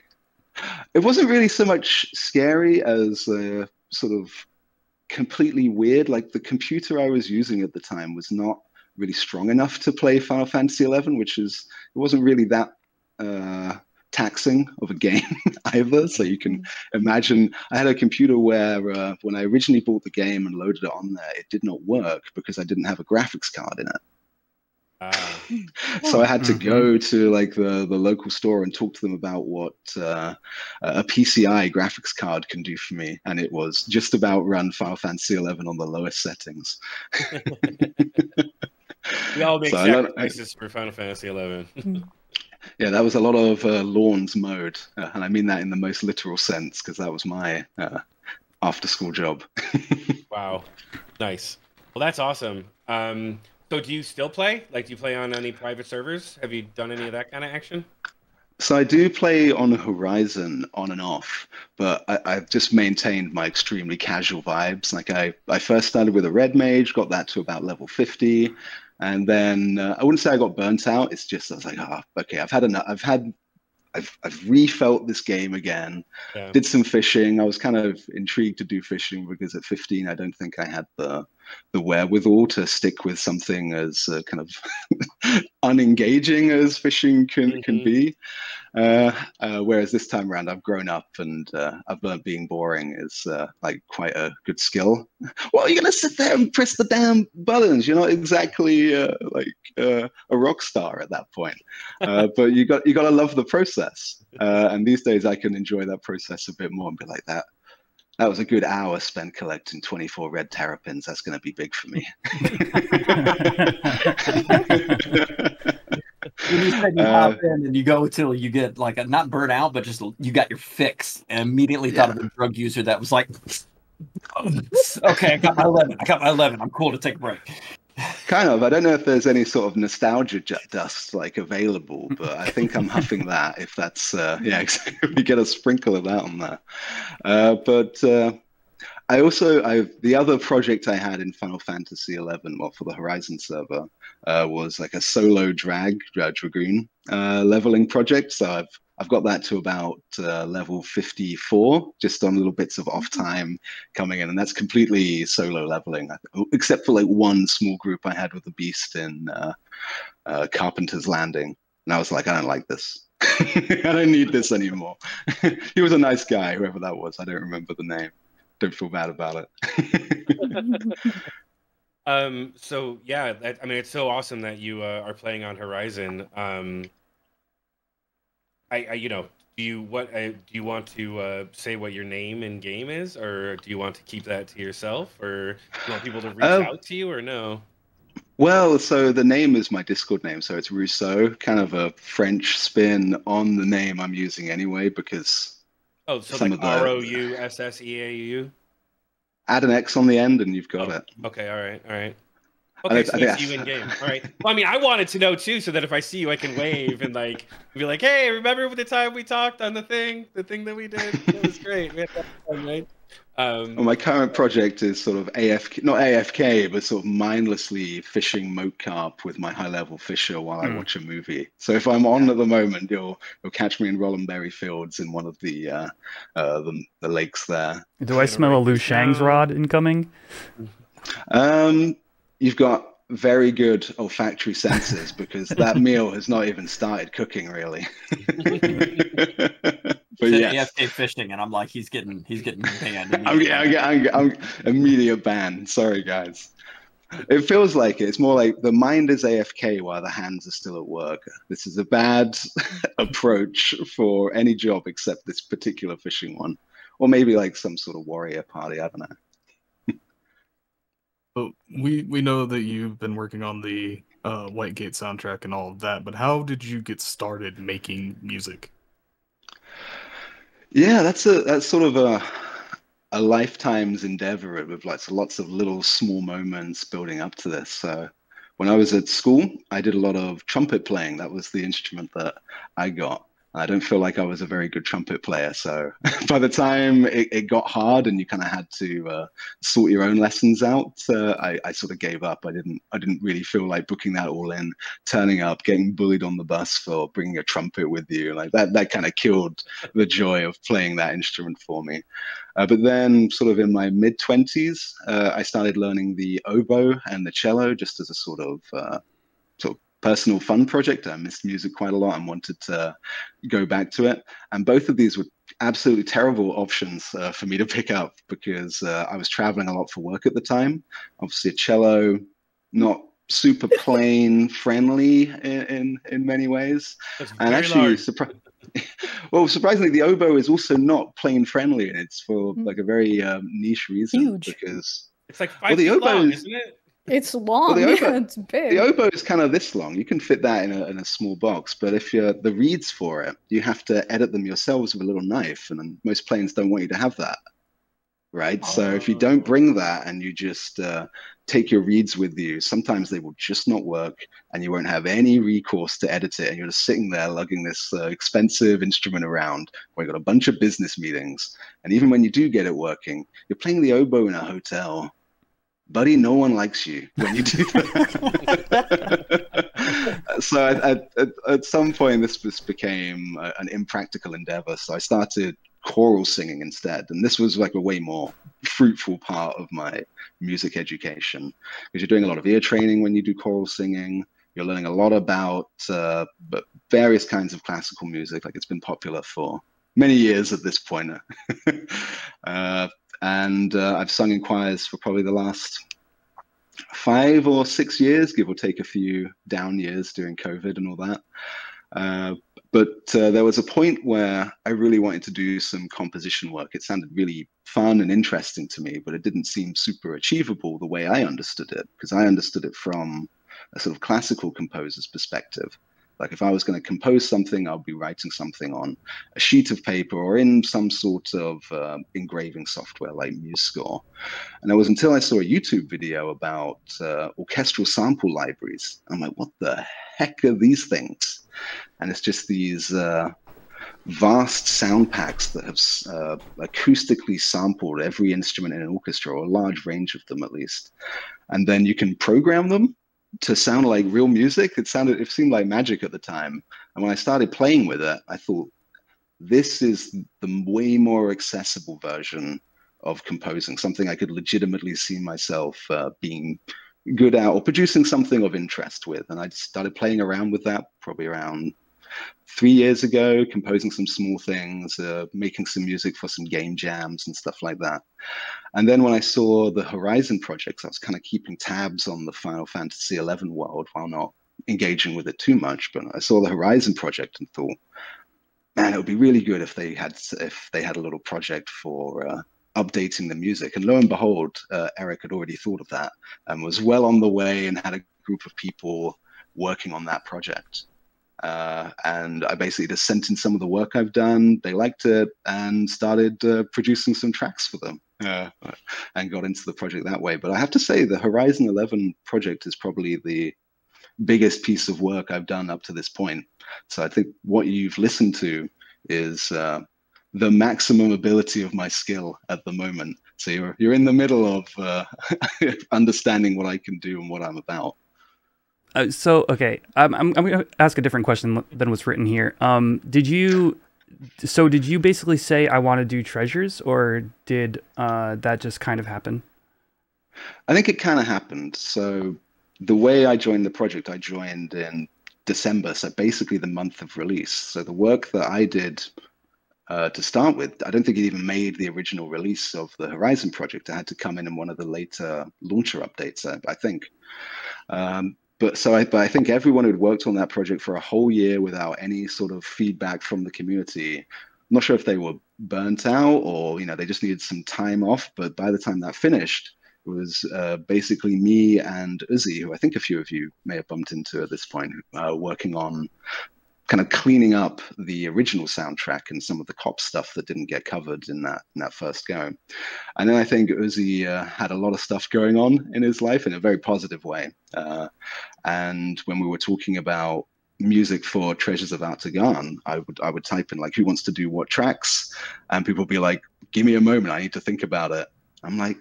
it wasn't really so much scary as sort of completely weird. Like the computer I was using at the time was not really strong enough to play Final Fantasy XI, which is, it wasn't really that... taxing of a game either, so you can imagine I had a computer where when I originally bought the game and loaded it on there, it did not work because I didn't have a graphics card in it. So I had to go to like the local store and talk to them about what a PCI graphics card can do for me, and it was just about run Final Fantasy XI on the lowest settings. We all make sacrifices for Final Fantasy XI. Yeah, that was a lot of lawns mowed, and I mean that in the most literal sense, because that was my after-school job. Wow, nice. Well, that's awesome. So do you still play? Like, do you play on any private servers? Have you done any of that kind of action? So I do play on Horizon on and off, but I've just maintained my extremely casual vibes. Like, I first started with a Red Mage, got that to about level 50, and then I wouldn't say I got burnt out. It's just I was like, ah, oh, okay, I've had enough. I've refelt this game again. Yeah. Did some fishing. I was kind of intrigued to do fishing because at 15, I don't think I had the wherewithal to stick with something as kind of unengaging as fishing can be. Whereas this time around, I've grown up and I've learned being boring is like quite a good skill. Well, you're gonna sit there and press the damn buttons. You're not exactly a rock star at that point, but you gotta love the process. And these days, I can enjoy that process a bit more and be like that. That was a good hour spent collecting 24 red terrapins. That's going to be big for me. When you said you hop in and you go till you get like a, not burnt out, but just you got your fix, and immediately thought of a drug user that was like, okay, I got my 11. I'm cool to take a break. Kind of. I don't know if there's any sort of nostalgia dust like available, but I think I'm huffing that if that's, yeah, if you get a sprinkle of that on there. I also, the other project I had in Final Fantasy XI, well, for the Horizon server, was like a solo Dragoon leveling project. So I've got that to about level 54, just on little bits of off time coming in, and that's completely solo leveling, except for like one small group I had with the Beast in Carpenter's Landing, and I was like, I don't like this. I don't need this anymore. He was a nice guy, whoever that was. I don't remember the name. Don't feel bad about it. So yeah, I mean, it's so awesome that you are playing on Horizon. You know, do you want to say what your name in game is, or do you want to keep that to yourself, or do you want people to reach out to you, or no? Well, so the name is my Discord name, so it's Ro'sø, kind of a French spin on the name I'm using anyway, because so some like R-O-U-S-S-E-A-U. Add an X on the end, and you've got it. Okay, all right. Okay, so it's you in game. All right. Well, I mean, I wanted to know too, so that if I see you, I can wave and like be like, "Hey, remember the time we talked on the thing that we did? That was great. We had that fun, right?" Well, my current project is sort of not AFK, but sort of mindlessly fishing moat carp with my high-level fisher while I watch a movie. So if I'm on at the moment, you'll catch me in Rollenberry Fields in one of the lakes there. Do I smell a Liu Shang's rod incoming? You've got very good olfactory senses because that meal has not even started cooking, really. But yeah, fishing, and I'm like, he's getting banned. I'm immediate ban. Sorry, guys. It feels like it. It's more like the mind is AFK while the hands are still at work. This is a bad approach for any job except this particular fishing one, or maybe like some sort of warrior party. I don't know. But we know that you've been working on the White Gate soundtrack and all of that, but how did you get started making music? Yeah, that's sort of a lifetime's endeavor with lots of little small moments building up to this. So when I was at school, I did a lot of trumpet playing. That was the instrument that I got. I don't feel like I was a very good trumpet player, so by the time it got hard and you kind of had to sort your own lessons out, I sort of gave up. I didn't really feel like booking that all in, turning up, getting bullied on the bus for bringing a trumpet with you. Like that kind of killed the joy of playing that instrument for me. But then sort of in my mid-20s, I started learning the oboe and the cello just as a sort of personal fun project. I missed music quite a lot and wanted to go back to it. And both of these were absolutely terrible options for me to pick up because I was traveling a lot for work at the time. Obviously a cello, not super plane friendly in many ways. And actually, surprisingly, the oboe is also not plane friendly, and it's for like a very niche reason. Huge. Because it's like 5 feet long, isn't it? It's long, it's big. The oboe is kind of this long. You can fit that in a small box, but if you're the reeds for it, you have to edit them yourselves with a little knife, and most planes don't want you to have that, right? Oh. So if you don't bring that and you just take your reeds with you, sometimes they will just not work, and you won't have any recourse to edit it, and you're just sitting there lugging this expensive instrument around where you've got a bunch of business meetings, and even when you do get it working, you're playing the oboe in a hotel. Buddy, no one likes you when you do that. So at some point, this became an impractical endeavor. So I started choral singing instead. And this was like a way more fruitful part of my music education, because you're doing a lot of ear training when you do choral singing. You're learning a lot about various kinds of classical music. Like, it's been popular for many years at this point. And I've sung in choirs for probably the last 5 or 6 years, give or take a few down years during COVID and all that. But there was a point where I really wanted to do some composition work. It sounded really fun and interesting to me, but it didn't seem super achievable the way I understood it, because I understood it from a sort of classical composer's perspective. Like, if I was going to compose something, I'll be writing something on a sheet of paper or in some sort of engraving software like MuseScore. And it was until I saw a YouTube video about orchestral sample libraries. I'm like, what the heck are these things? And it's just these vast sound packs that have acoustically sampled every instrument in an orchestra, or a large range of them at least. And then you can program them to sound like real music. It seemed like magic at the time. And when I started playing with it, I thought, this is the way more accessible version of composing, something I could legitimately see myself being good at or producing something of interest with. And I started playing around with that probably around 3 years ago, composing some small things, making some music for some game jams and stuff like that. And then when I saw the Horizon projects, I was kind of keeping tabs on the Final Fantasy XI world while not engaging with it too much. But I saw the Horizon project and thought, man, it would be really good if they had a little project for updating the music. And lo and behold, Eric had already thought of that and was well on the way and had a group of people working on that project. And I basically just sent in some of the work I've done. They liked it and started producing some tracks for them, and got into the project that way. But I have to say, the Horizon 11 project is probably the biggest piece of work I've done up to this point. So I think what you've listened to is the maximum ability of my skill at the moment. So you're in the middle of understanding what I can do and what I'm about. I'm going to ask a different question than what's written here. Did you basically say, I want to do Treasures, or did that just kind of happen? I think it kind of happened. So the way I joined the project, I joined in December, so basically the month of release. So the work that I did to start with, I don't think it even made the original release of the Horizon project. I had to come in one of the later launcher updates, I think. But I think everyone who'd worked on that project for a whole year without any sort of feedback from the community, I'm not sure if they were burnt out or, you know, they just needed some time off. But by the time that finished, it was basically me and Uzi, who I think a few of you may have bumped into at this point, working on kind of cleaning up the original soundtrack and some of the cop stuff that didn't get covered in that first go. And then I think Uzi had a lot of stuff going on in his life in a very positive way. And when we were talking about music for Treasures of Aht Urhgan, I would type in like, who wants to do what tracks? And people would be like, give me a moment, I need to think about it. I'm like,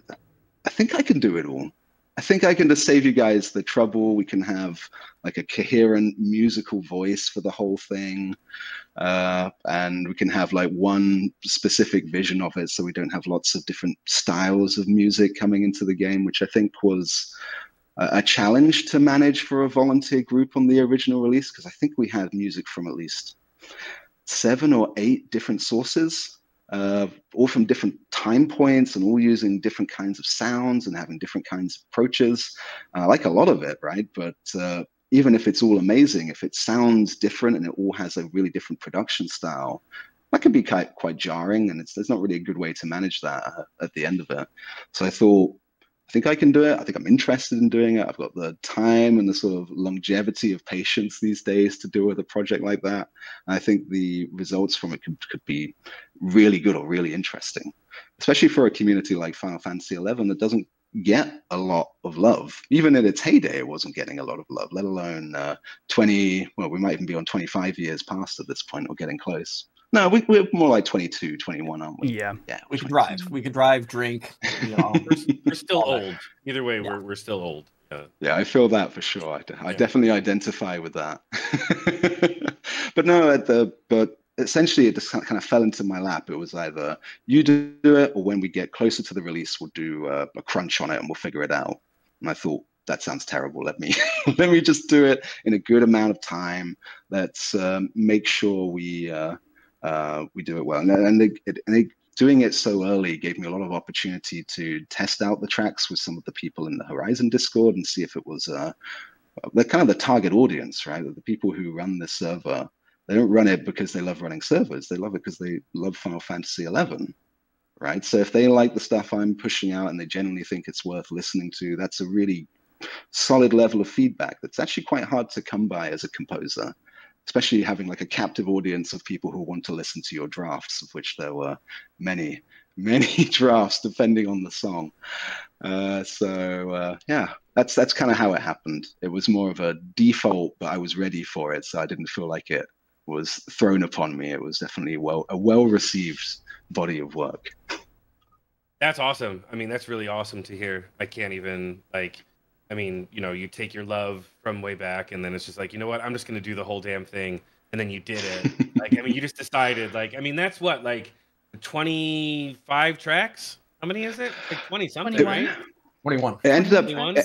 I think I can do it all. I think I can just save you guys the trouble. We can have like a coherent musical voice for the whole thing. And we can have like one specific vision of it, so we don't have lots of different styles of music coming into the game, which I think was a challenge to manage for a volunteer group on the original release, because I think we had music from at least 7 or 8 different sources. All from different time points and all using different kinds of sounds and having different kinds of approaches. I like a lot of it, right? But even if it's all amazing, if it sounds different and it all has a really different production style, that can be quite jarring, and there's not really a good way to manage that at the end of it. So I thought, I think I can do it. I think I'm interested in doing it. I've got the time and the sort of longevity of patience these days to deal with a project like that. And I think the results from it could be really good or really interesting, especially for a community like Final Fantasy XI that doesn't get a lot of love. Even in its heyday, it wasn't getting a lot of love, let alone 20, well, we might even be on 25 years past at this point, or getting close. No, we're more like 22, 21, aren't we? Yeah. Yeah. We could drive. We could drive, drink. You know, we're still old. Either way, yeah. we're still old. Yeah, I feel that for sure. I definitely identify with that. But no, but essentially it just kind of fell into my lap. It was either you do it, or when we get closer to the release, we'll do a crunch on it and we'll figure it out. And I thought, that sounds terrible. Let me just do it in a good amount of time. Let's make sure we do it well, and doing it so early gave me a lot of opportunity to test out the tracks with some of the people in the Horizon Discord and see if it was they're kind of the target audience, right? The people who run this server, they don't run it because they love running servers. They love it because they love Final Fantasy XI, right? So if they like the stuff I'm pushing out and they genuinely think it's worth listening to, that's a really solid level of feedback that's actually quite hard to come by as a composer, especially having like a captive audience of people who want to listen to your drafts, of which there were many, many drafts depending on the song. So yeah, that's kind of how it happened. It was more of a default, but I was ready for it, so I didn't feel like it was thrown upon me. It was definitely a well-received body of work. That's awesome. I mean, that's really awesome to hear. I can't even like... I mean, you know, you take your love from way back, and then it's just like, you know what, I'm just going to do the whole damn thing. And then you did it. Like, I mean, you just decided, like, I mean, that's what, like 25 tracks? How many is it? Like 20 something, right? 21. It ended up, 21?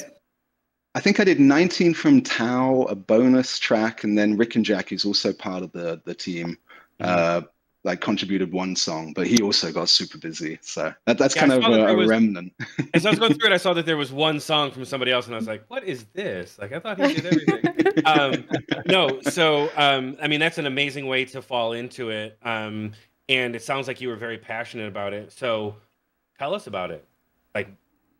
I think I did 19 from Tao, a bonus track, and then Rick and Jack, who's also part of the team, like contributed one song, but he also got super busy. So that's kind of a remnant. As I was going through it, I saw that there was one song from somebody else, and I was like, what is this? Like, I thought he did everything. No, so, I mean, that's an amazing way to fall into it. And it sounds like you were very passionate about it. So tell us about it. Like,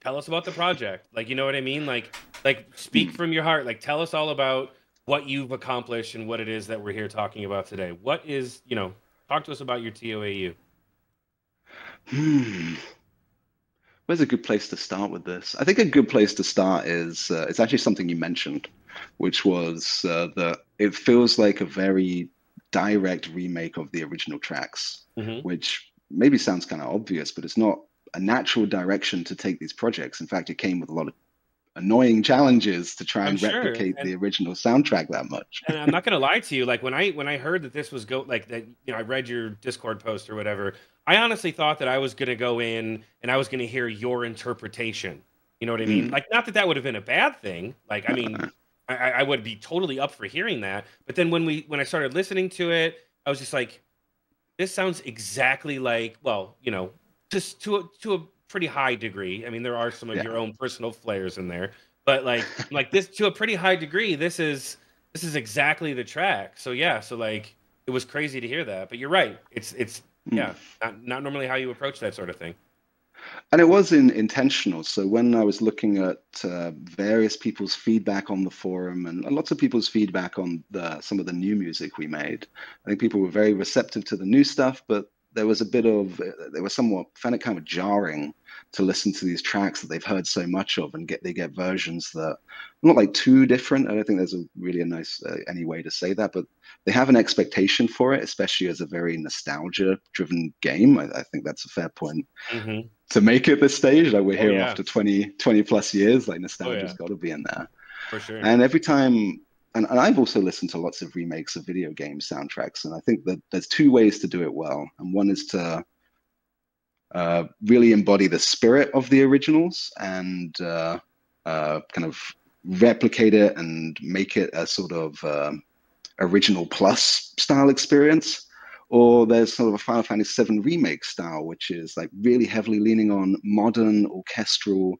tell us about the project. Like, you know what I mean? Like speak from your heart. Like, tell us all about what you've accomplished and what it is that we're here talking about today. What is, you know, talk to us about your TOAU. Where's a good place to start with this? I think a good place to start is, it's actually something you mentioned, which was that it feels like a very direct remake of the original tracks, which maybe sounds kind of obvious, but it's not a natural direction to take these projects. In fact, it came with a lot of annoying challenges to try and replicate the original soundtrack that much. And I'm not gonna lie to you, like when I heard that this was like that, you know, I read your Discord post or whatever, I honestly thought that I was gonna go in and I was gonna hear your interpretation You know what I mean? Like, not that that would have been a bad thing. Like, I mean, I would be totally up for hearing that. But then when I started listening to it, I was just like, this sounds exactly like, well, you know, just to a pretty high degree. I mean, there are some of your own personal flares in there, but like this to a pretty high degree, this is exactly the track. So yeah, so like it was crazy to hear that. But you're right. It's yeah, not normally how you approach that sort of thing. And it was intentional. So when I was looking at various people's feedback on the forum and lots of people's feedback on some of the new music we made, I think people were very receptive to the new stuff, but there was a bit of, they were somewhat, found it kind of jarring to listen to these tracks that they've heard so much of and they get versions that are not like too different. I don't think there's really a nice any way to say that, but they have an expectation for it, especially as a very nostalgia-driven game. I think that's a fair point to make at this stage. Like we're here after 20 plus years, like nostalgia's got to be in there. For sure. And every time, and I've also listened to lots of remakes of video game soundtracks, and I think that there's two ways to do it well, and one is to really embody the spirit of the originals and kind of replicate it and make it a sort of original plus style experience. Or there's sort of a Final Fantasy VII remake style, which is like really heavily leaning on modern orchestral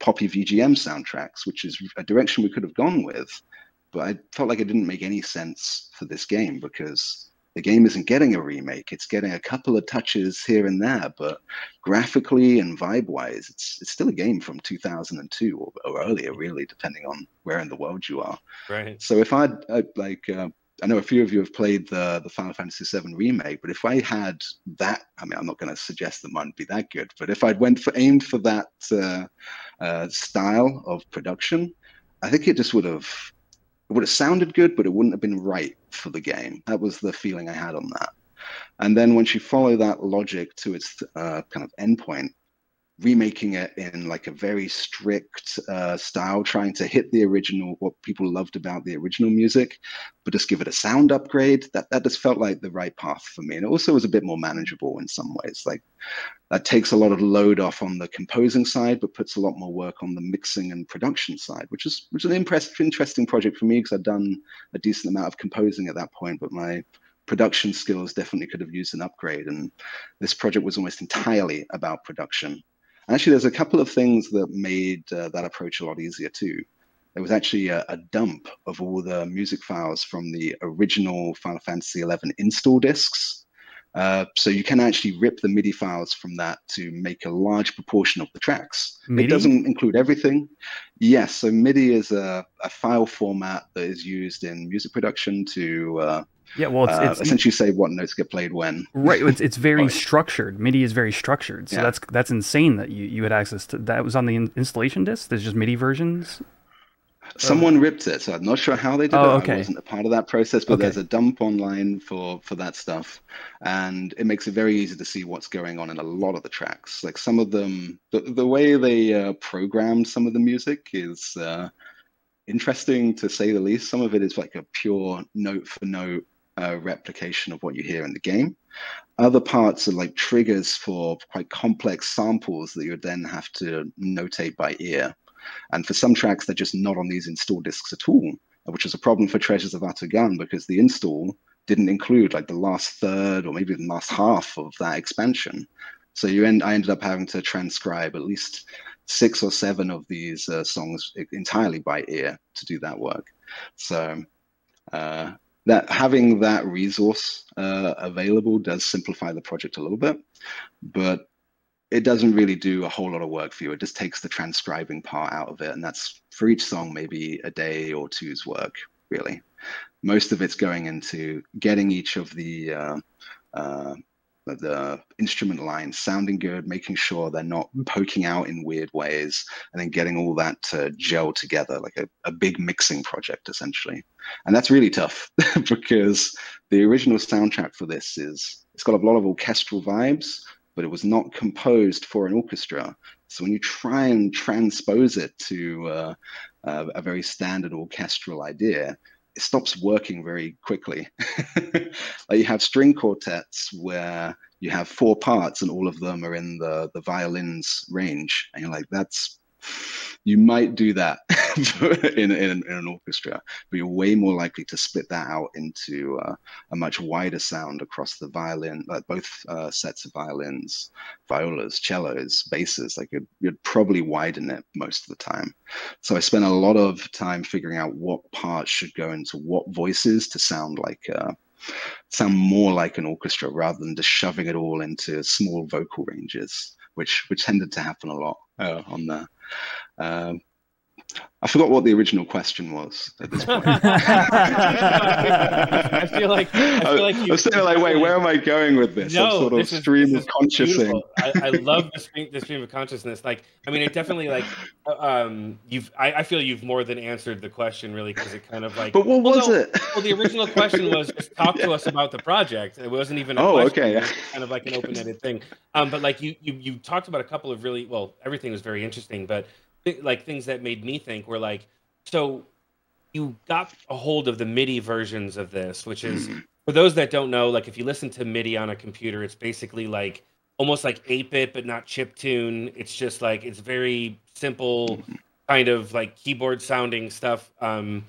poppy VGM soundtracks, which is a direction we could have gone with. But I felt like it didn't make any sense for this game because the game isn't getting a remake. It's getting a couple of touches here and there, but graphically and vibe-wise, it's still a game from 2002 or earlier, really, depending on where in the world you are. Right. So if I know a few of you have played the Final Fantasy VII remake, but if I had that, I mean, I'm not going to suggest that mine would be that good, but if I'd aimed for that style of production, I think it just would have. It would have sounded good, but it wouldn't have been right for the game. That was the feeling I had on that. And then once you follow that logic to its kind of endpoint, remaking it in like a very strict style, trying to hit the original, what people loved about the original music, but just give it a sound upgrade, that just felt like the right path for me. And it also was a bit more manageable in some ways. Like that takes a lot of load off on the composing side, but puts a lot more work on the mixing and production side, which is an interesting project for me because I'd done a decent amount of composing at that point, but my production skills definitely could have used an upgrade. And this project was almost entirely about production. Actually, there's a couple of things that made that approach a lot easier too. There was actually a dump of all the music files from the original Final Fantasy XI install discs. So you can actually rip the MIDI files from that to make a large proportion of the tracks. MIDI? It doesn't include everything. Yes, so MIDI is a file format that is used in music production to it's essentially say what notes get played when. Right, it's very structured. MIDI is very structured, so that's insane that you had access to that. It was on the installation disc. There's just MIDI versions. Someone ripped it, so I'm not sure how they did it. Okay. I wasn't a part of that process, but there's a dump online for that stuff, and it makes it very easy to see what's going on in a lot of the tracks. Like some of them, the way they programmed some of the music is interesting to say the least. Some of it is like a pure note for note replication of what you hear in the game. Other parts are like triggers for quite complex samples that you would then have to notate by ear. And for some tracks, they're just not on these install discs at all, which was a problem for Treasures of Aht Urhgan because the install didn't include like the last third or maybe the last half of that expansion. So I ended up having to transcribe at least 6 or 7 of these songs entirely by ear to do that work. So that having that resource available does simplify the project a little bit, but it doesn't really do a whole lot of work for you. It just takes the transcribing part out of it. And that's for each song, maybe a day or two's work, really. Most of it's going into getting each of the instrument lines sounding good, making sure they're not poking out in weird ways, and then getting all that to gel together, like a big mixing project, essentially. And that's really tough because the original soundtrack for this it's got a lot of orchestral vibes, but it was not composed for an orchestra. So when you try and transpose it to a very standard orchestral idea, it stops working very quickly. Like you have string quartets where you have 4 parts and all of them are in the violin's range. And you're like, that's You might do that in an orchestra, but you're way more likely to split that out into a much wider sound across the violin, like both sets of violins, violas, cellos, basses. Like you'd probably widen it most of the time. So I spent a lot of time figuring out what parts should go into what voices to sound like sound more like an orchestra rather than just shoving it all into small vocal ranges, which tended to happen a lot on there. I forgot what the original question was at this point. I feel like you, I was saying, like, wait, where am I going with this? No, sort of stream of consciousness. I love the stream of consciousness. Like, I mean, it definitely, like, I feel you've more than answered the question, really, because it kind of like. But what was it? Well, the original question was just talk to us about the project. It wasn't even. A question. Okay. It was kind of like an open-ended thing. But like you talked about a couple of really, well, everything was very interesting, but. Like things that made me think were like, so you got a hold of the MIDI versions of this, which is for those that don't know, like if you listen to MIDI on a computer, it's basically like almost like 8-bit, but not chiptune. It's just like, it's very simple kind of like keyboard sounding stuff. So when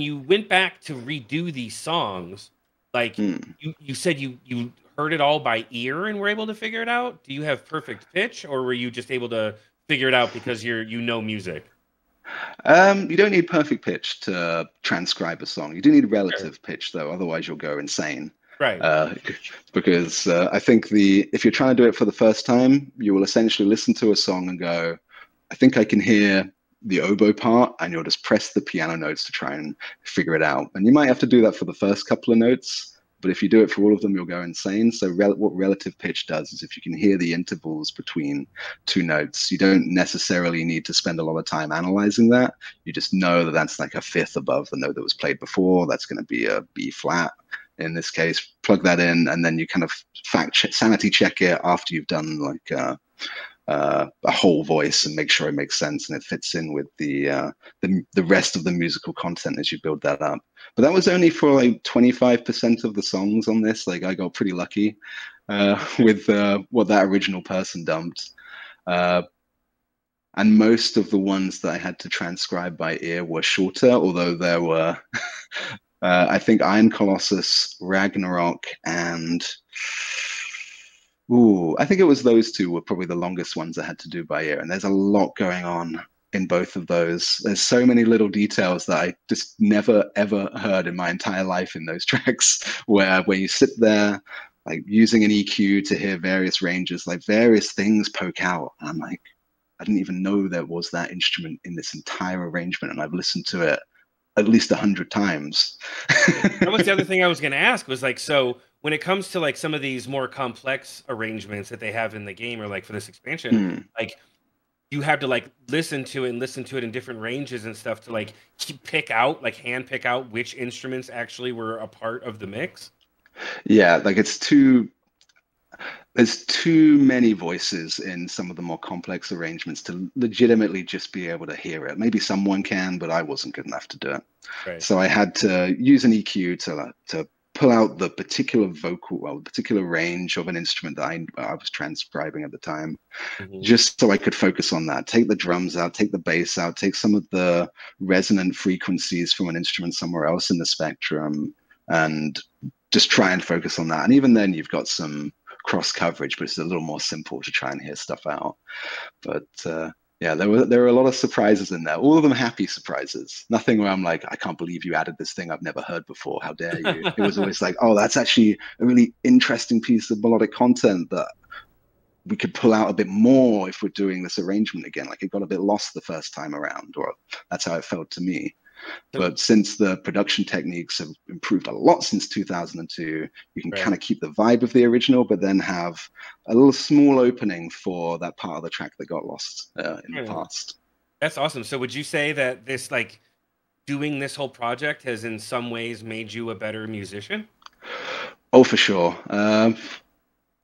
you went back to redo these songs, like you said you heard it all by ear and were able to figure it out? Do you have perfect pitch, or were you just able to figure it out because you know music? You don't need perfect pitch to transcribe a song. You do need relative pitch, though, otherwise you'll go insane. Right. Because I think if you're trying to do it for the first time, you will essentially listen to a song and go, I think I can hear the oboe part, and you'll just press the piano notes to try and figure it out. And you might have to do that for the first couple of notes, but if you do it for all of them, you'll go insane. So what relative pitch does is if you can hear the intervals between two notes, you don't necessarily need to spend a lot of time analyzing that. You just know that that's like a fifth above the note that was played before. That's going to be a B flat in this case. Plug that in, and then you kind of sanity check it after you've done like a whole voice and make sure it makes sense and it fits in with the rest of the musical content as you build that up. But that was only for like 25% of the songs on this. Like I got pretty lucky with what that original person dumped, and most of the ones that I had to transcribe by ear were shorter, although there were I think Iron Colossus, Ragnarok, and ooh, I think it was those two were probably the longest ones I had to do by ear, and there's a lot going on in both of those. There's so many little details that I just never ever heard in my entire life in those tracks, where you sit there like using an EQ to hear various ranges, like various things poke out, and I'm like, I didn't even know there was that instrument in this entire arrangement, and I've listened to it at least 100 times. That was the other thing I was going to ask, was like, so when it comes to like some of these more complex arrangements that they have in the game, or like for this expansion, like you have to like listen to it in different ranges and stuff to like pick out, like hand pick out which instruments actually were a part of the mix. Yeah, like there's too many voices in some of the more complex arrangements to legitimately just be able to hear it. Maybe someone can, but I wasn't good enough to do it. Right. So I had to use an EQ to pull out the particular particular range of an instrument that I was transcribing at the time, just so I could focus on that. Take the drums out, take the bass out, take some of the resonant frequencies from an instrument somewhere else in the spectrum, and just try and focus on that. And even then you've got some cross coverage, but it's a little more simple to try and hear stuff out. But yeah, there were a lot of surprises in there. All of them happy surprises. Nothing where I'm like, I can't believe you added this thing I've never heard before. How dare you? It was always like, oh, that's actually a really interesting piece of melodic content that we could pull out a bit more if we're doing this arrangement again. Like it got a bit lost the first time around, or that's how it felt to me. But since the production techniques have improved a lot since 2002, you can kind of keep the vibe of the original, but then have a little small opening for that part of the track that got lost in the past. That's awesome. So would you say that this, like, doing this whole project has in some ways made you a better musician? Oh, for sure.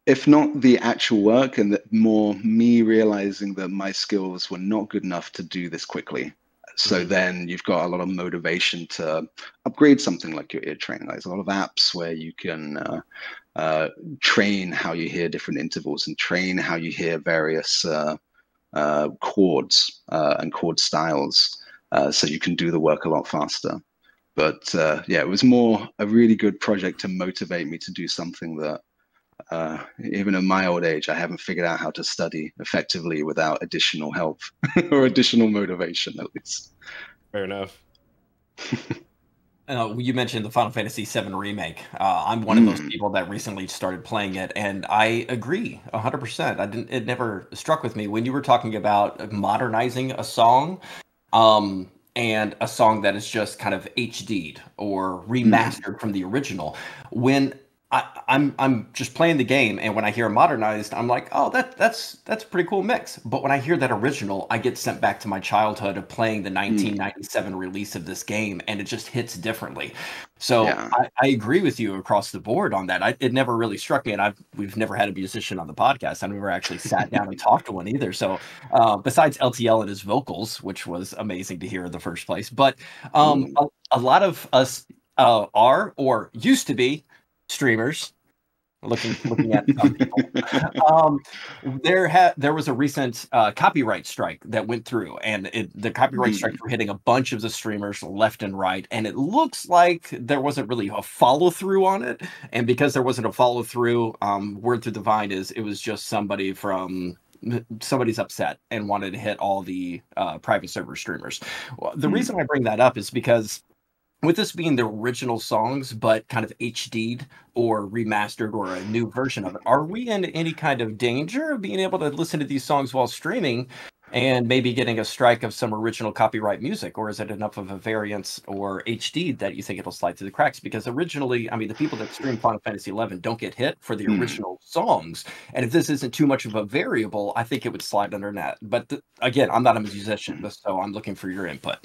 If not the actual work, and more me realizing that my skills were not good enough to do this quickly. So then you've got a lot of motivation to upgrade something like your ear training. There's a lot of apps where you can train how you hear different intervals and train how you hear various chords and chord styles, so you can do the work a lot faster. But yeah, it was more a really good project to motivate me to do something that, even in my old age, I haven't figured out how to study effectively without additional help or additional motivation, at least. Fair enough. You mentioned the Final Fantasy VII Remake. I'm one of those people that recently started playing it, and I agree 100%. It never struck with me when you were talking about modernizing a song, and a song that is just kind of HD'd or remastered from the original. When I'm just playing the game, and when I hear modernized, I'm like, oh, that's a pretty cool mix. But when I hear that original, I get sent back to my childhood of playing the 1997 release of this game, and it just hits differently. So yeah. I agree with you across the board on that. It never really struck me, and we've never had a musician on the podcast. I've never actually sat down and talked to one either. So besides LTL and his vocals, which was amazing to hear in the first place, but a lot of us are or used to be streamers, looking at some people. There was a recent copyright strike that went through, and the copyright strikes were hitting a bunch of the streamers left and right, and it looks like there wasn't really a follow-through on it. And because there wasn't a follow-through, word through the vine is it was just somebody's upset and wanted to hit all the private server streamers. Well, the reason I bring that up is because with this being the original songs, but kind of HD'd or remastered or a new version of it, are we in any kind of danger of being able to listen to these songs while streaming and maybe getting a strike of some original copyright music? Or is it enough of a variance or HD that you think it'll slide through the cracks? Because originally, I mean, the people that stream Final Fantasy XI don't get hit for the original songs. And if this isn't too much of a variable, I think it would slide under that. But again, I'm not a musician, so I'm looking for your input.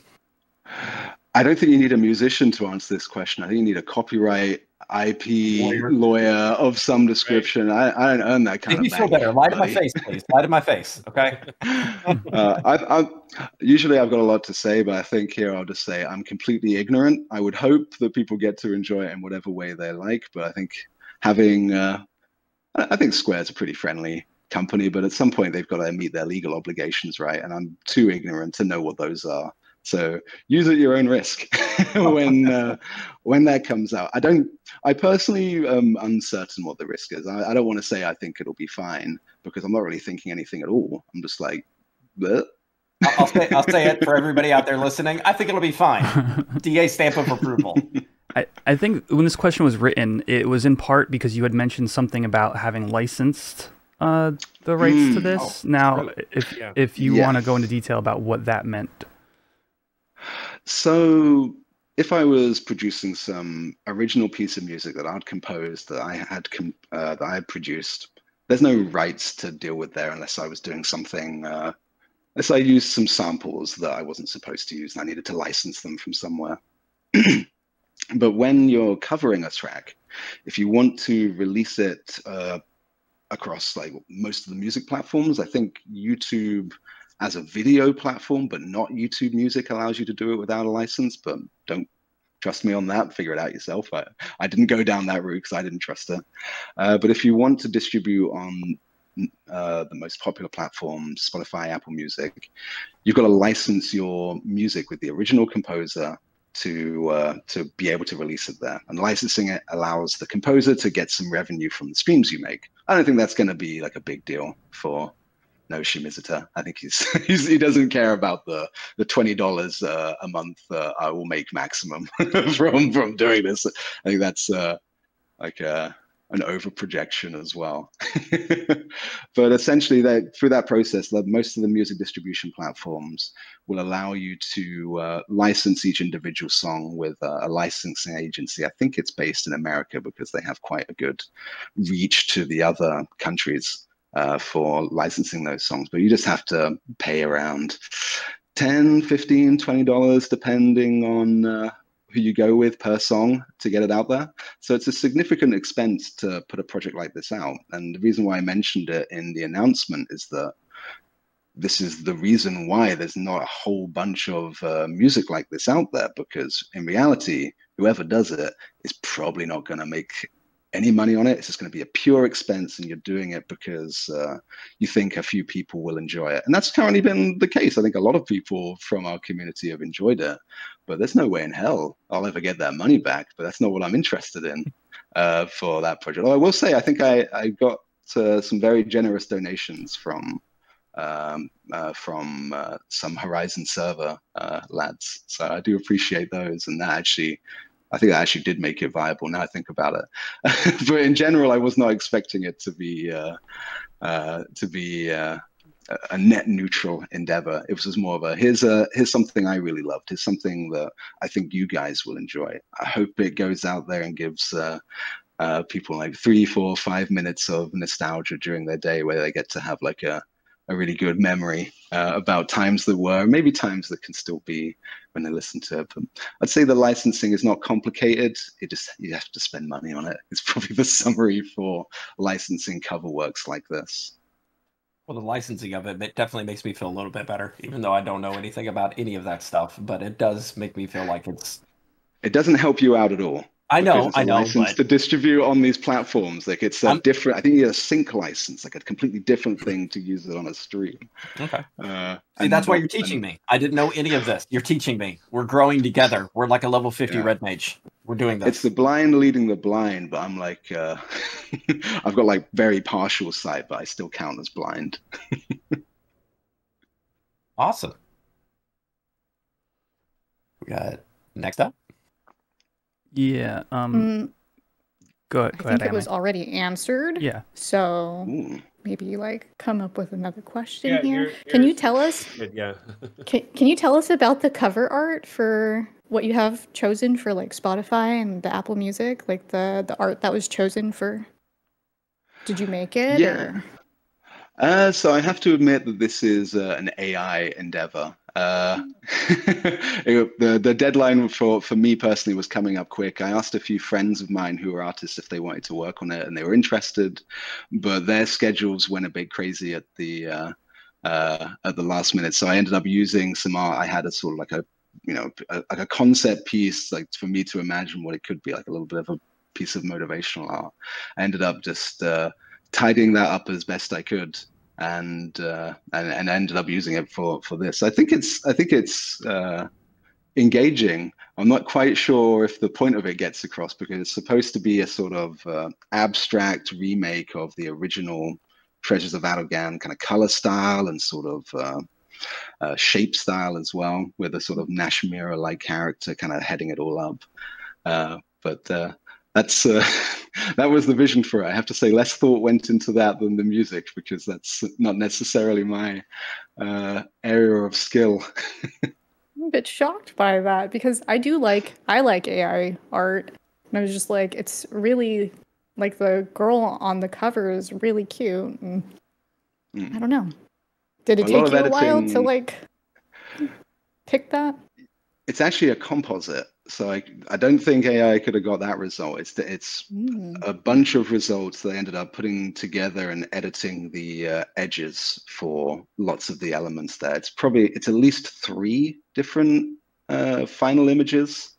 I don't think you need a musician to answer this question. I think you need a copyright IP lawyer of some description. Right. I don't earn that kind of feel better. Lie to my face, please. Lie to my face, okay? Usually I've got a lot to say, but I think here I'll just say I'm completely ignorant. I would hope that people get to enjoy it in whatever way they like, but I think Square's a pretty friendly company, but at some point they've got to meet their legal obligations, right? And I'm too ignorant to know what those are. So use it at your own risk when that comes out. I personally am uncertain what the risk is. I don't want to say I think it'll be fine because I'm not really thinking anything at all. I'm just like, bleh. I'll say it for everybody out there listening. I think it'll be fine. DA stamp of approval. I think when this question was written, it was in part because you had mentioned something about having licensed the rights to this. Oh, now, really? If you want to go into detail about what that meant. So if I was producing some original piece of music that I'd composed, that I had produced, there's no rights to deal with there unless I was doing something, unless I used some samples that I wasn't supposed to use and I needed to license them from somewhere. But when you're covering a track, if you want to release it across like most of the music platforms, I think YouTube as a video platform, but not YouTube Music, allows you to do it without a license, but don't trust me on that, figure it out yourself. I didn't go down that route because I didn't trust it. But if you want to distribute on the most popular platform, Spotify, Apple Music, you've got to license your music with the original composer to be able to release it there. And licensing it allows the composer to get some revenue from the streams you make. I don't think that's going to be like a big deal for No Shimizuta. I think he doesn't care about the $20 a month I will make maximum from doing this. I think that's like an over projection as well. But essentially, through that process, most of the music distribution platforms will allow you to license each individual song with a licensing agency. I think it's based in America because they have quite a good reach to the other countries for licensing those songs, but you just have to pay around $10, $15, $20, depending on who you go with per song to get it out there. So it's a significant expense to put a project like this out. And the reason why I mentioned it in the announcement is that this is the reason why there's not a whole bunch of music like this out there, because in reality, whoever does it is probably not going to make any money on it. It's just going to be a pure expense, and you're doing it because you think a few people will enjoy it. And that's currently been the case. I think a lot of people from our community have enjoyed it, but there's no way in hell I'll ever get that money back. But that's not what I'm interested in for that project. Although I will say, I think I got some very generous donations from some Horizon server lads. So I do appreciate those, and that actually, I think that actually did make it viable, now I think about it. But in general, I was not expecting it to be a net neutral endeavor. It was more of a, here's something I really loved. Here's something that I think you guys will enjoy. I hope it goes out there and gives people like 3, 4, 5 minutes of nostalgia during their day, where they get to have like a really good memory about times that were, maybe times that can still be when they listen to it. But I'd say the licensing is not complicated. It just, you have to spend money on it. It's probably the summary for licensing cover works like this. Well, the licensing of it definitely makes me feel a little bit better, even though I don't know anything about any of that stuff, but it does make me feel like it's... It doesn't help you out at all. I know, I know. License to distribute on these platforms, like it's a different. I think you need a sync license, like a completely different thing to use it on a stream. Okay. See, that's why you're teaching me. I didn't know any of this. You're teaching me. We're growing together. We're like a level 50 Red Mage. We're doing this. It's the blind leading the blind, but I'm like, I've got like very partial sight, but I still count as blind. Awesome. We got next up. Yeah. Go ahead. I think it was already answered. Yeah. So maybe like come up with another question here. Can you tell us? Yeah. Can you tell us about the cover art for what you have chosen for like Spotify and the Apple Music, like the art that was chosen for? Did you make it? Yeah. Or? So I have to admit that this is an AI endeavor. The deadline for me personally was coming up quick. I asked a few friends of mine who were artists if they wanted to work on it, and they were interested, but their schedules went a bit crazy at the last minute. So I ended up using some art I had as sort of like a concept piece, like for me to imagine what it could be, like a little bit of a piece of motivational art. I ended up just tidying that up as best I could. And ended up using it for this. I think it's engaging. I'm not quite sure if the point of it gets across, because it's supposed to be a sort of abstract remake of the original Treasures of Aht Urhgan kind of color style and sort of shape style as well, with a sort of Nashmira-like character kind of heading it all up. That was the vision for it. I have to say, less thought went into that than the music, because that's not necessarily my area of skill. I'm a bit shocked by that, because I like AI art, and I was just like, it's really like the girl on the cover is really cute. And I don't know. Did it take you a while to like pick that? It's actually a composite. So I don't think AI could have got that result. It's a bunch of results they ended up putting together and editing the edges for lots of the elements there. It's at least 3 different final images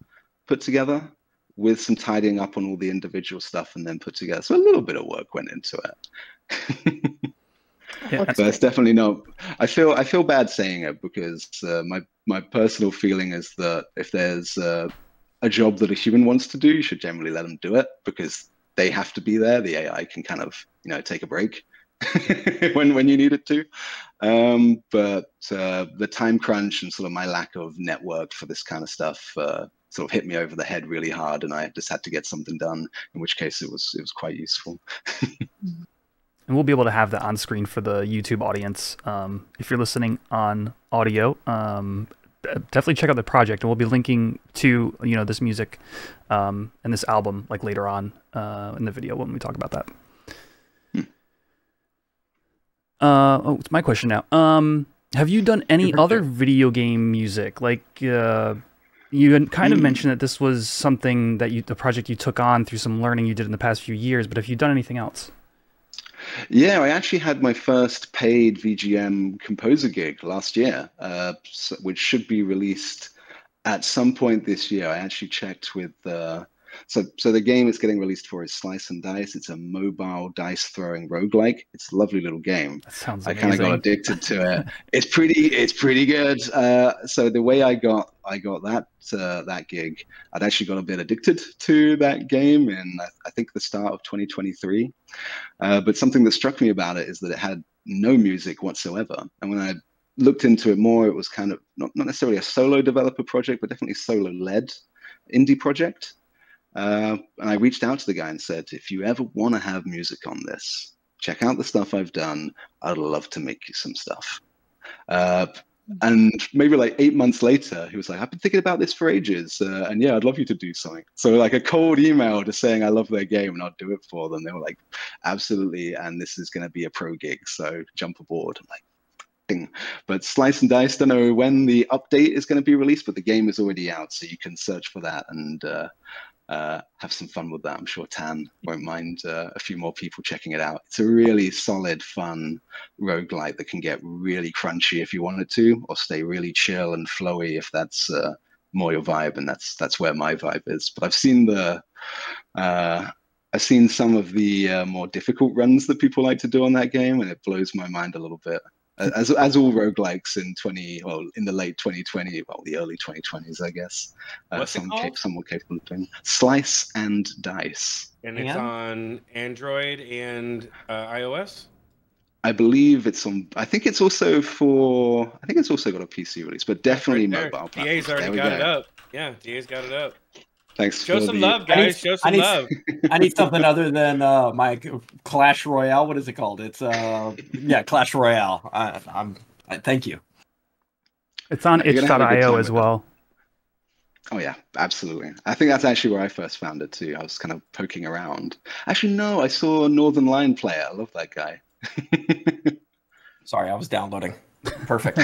put together, with some tidying up on all the individual stuff and then put together. So a little bit of work went into it. Yeah, but it's definitely not. I feel bad saying it, because my personal feeling is that if there's a job that a human wants to do, you should generally let them do it, because they have to be there. The AI can kind of take a break when you need it to. But the time crunch and sort of my lack of network for this kind of stuff sort of hit me over the head really hard, and I just had to get something done. In which case, it was quite useful. And we'll be able to have that on screen for the YouTube audience. If you're listening on audio, definitely check out the project, and we'll be linking to this music and this album like later on in the video when we talk about that. Oh, it's my question now. Have you done any other video game music? Like you had kind of mentioned that this was something that the project you took on through some learning you did in the past few years, but have you done anything else? Yeah, I actually had my first paid VGM composer gig last year, which should be released at some point this year. I actually checked with So the game it's getting released for is Slice and Dice. It's a mobile dice-throwing roguelike. It's a lovely little game. That sounds amazing. I kind of got addicted to it. It's pretty good. So the way I got that gig, I'd actually got a bit addicted to that game in, I think, the start of 2023. But something that struck me about it is that it had no music whatsoever. And when I looked into it more, it was kind of not necessarily a solo developer project, but definitely solo-led indie project. And I reached out to the guy and said, if you ever want to have music on this, check out the stuff I've done. I'd love to make you some stuff. And maybe like 8 months later, he was like, I've been thinking about this for ages. And yeah, I'd love you to do something. So like a cold email just saying, I love their game and I'll do it for them. They were like, absolutely. And this is going to be a pro gig. So jump aboard. I'm like, ding. But Slice and Dice, don't know when the update is going to be released, but the game is already out. So you can search for that and have some fun with that. I'm sure Tan won't mind a few more people checking it out. It's a really solid, fun roguelite that can get really crunchy if you want it to, or stay really chill and flowy if that's more your vibe, and that's where my vibe is. But I've seen some of the more difficult runs that people like to do on that game, and it blows my mind a little bit. As all roguelikes in the late 2020, well, the early 2020s, I guess. Some were capable of doing Slice and Dice. And it's on Android and iOS? I believe it's on. I think it's also got a PC release, but definitely right mobile. DA's already got it up. Yeah, DA's got it up. Thanks. Show some love, guys. Show some love. I need something other than my Clash Royale. What is it called? It's Clash Royale. Thank you. It's on itch.io as well. Oh yeah, absolutely. I think that's actually where I first found it too. I was kind of poking around. Actually, no, I saw Northern Lion player. I love that guy. Sorry, I was downloading. Perfect.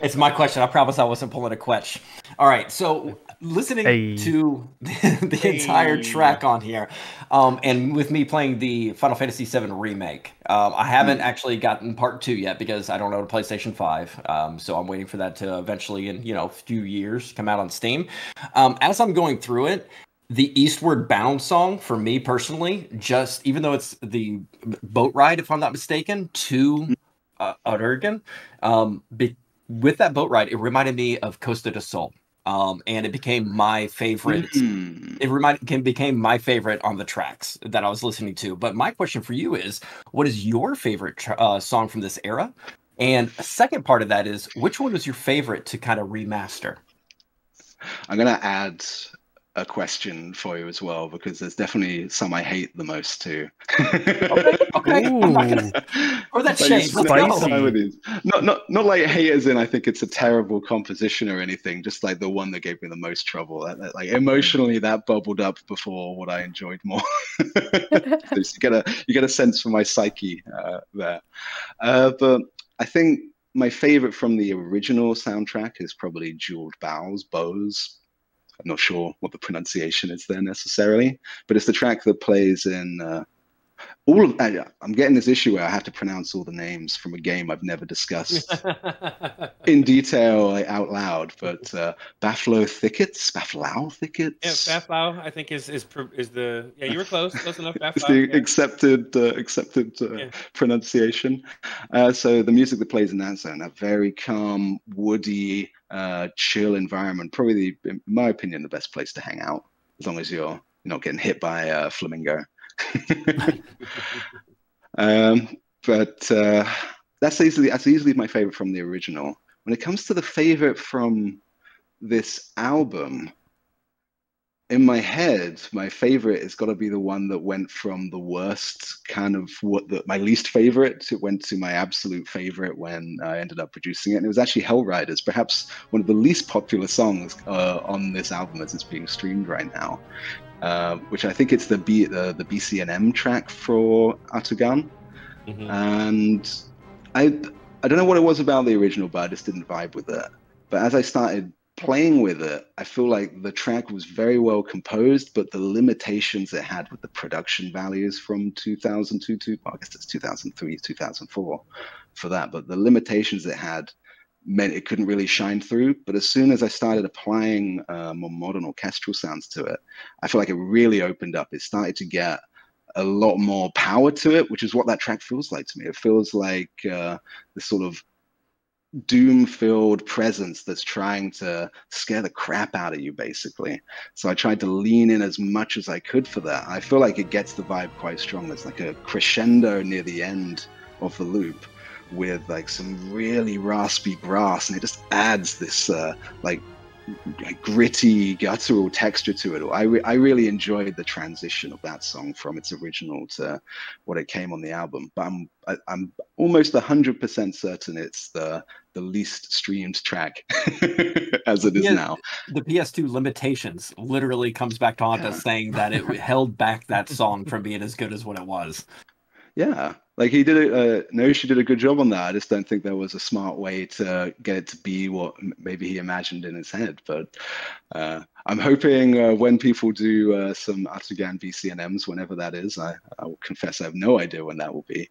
It's my question. I promise I wasn't pulling a Quetch. All right. So listening to the entire track on here, and with me playing the Final Fantasy VII Remake, I haven't actually gotten part 2 yet because I don't own a PlayStation 5. So I'm waiting for that to eventually, in a few years, come out on Steam. As I'm going through it, the Eastward Bound song, for me personally, just even though it's the boat ride, if I'm not mistaken, to Aht Urhgan, with that boat ride, it reminded me of Costa do Sol, and it became my favorite. It became my favorite on the tracks that I was listening to. But my question for you is, what is your favorite song from this era? And a second part of that is, which one was your favorite to kind of remaster? I'm gonna add a question for you as well, because there's definitely some I hate the most too. Okay. I'm not gonna... Or that's shame. Not like hate as in I think it's a terrible composition or anything, just like the one that gave me the most trouble. Like emotionally, that bubbled up before what I enjoyed more. You get a sense for my psyche there. But I think my favorite from the original soundtrack is probably Jeweled Bows. I'm not sure what the pronunciation is there necessarily, but it's the track that plays in I'm getting this issue where I have to pronounce all the names from a game I've never discussed in detail, like, out loud. But Baflow Thickets. Yeah, Baflow, I think is the you were close enough. Baflow, it's the accepted pronunciation. So the music that plays in that zone, that very calm, woody, chill environment, probably in my opinion the best place to hang out, as long as you're not getting hit by a flamingo. But that's easily my favorite from the original. When it comes to the favorite from this album, in my head, my favorite has got to be the one that went from the worst kind of my least favorite. It went to my absolute favorite when I ended up producing it. And it was actually Hell Riders, perhaps one of the least popular songs on this album as it's being streamed right now, which I think it's the BCNM track for Aht Urhgan. And I don't know what it was about the original, but I just didn't vibe with it. But as I started playing with it, I feel like the track was very well composed, but the limitations it had with the production values from 2002 to, well, I guess it's 2003, 2004 for that, but the limitations it had meant it couldn't really shine through. But as soon as I started applying more modern or orchestral sounds to it, I feel like it really opened up. It started to get a lot more power to it, which is what that track feels like to me. It feels like this sort of doom-filled presence that's trying to scare the crap out of you, basically. So I tried to lean in as much as I could for that. I feel like it gets the vibe quite strong. There's like a crescendo near the end of the loop with like some really raspy brass, and it just adds this like gritty, guttural texture to it all. I really enjoyed the transition of that song from its original to what it came on the album. But I'm almost 100% certain it's the least streamed track as it is now. The PS2 limitations literally comes back to haunt us, saying that it held back that song from being as good as what it was. Yeah. Like he did, Noshi did a good job on that. I just don't think there was a smart way to get it to be what maybe he imagined in his head. But I'm hoping when people do some Urhgan BCNMs, whenever that is, I will confess I have no idea when that will be.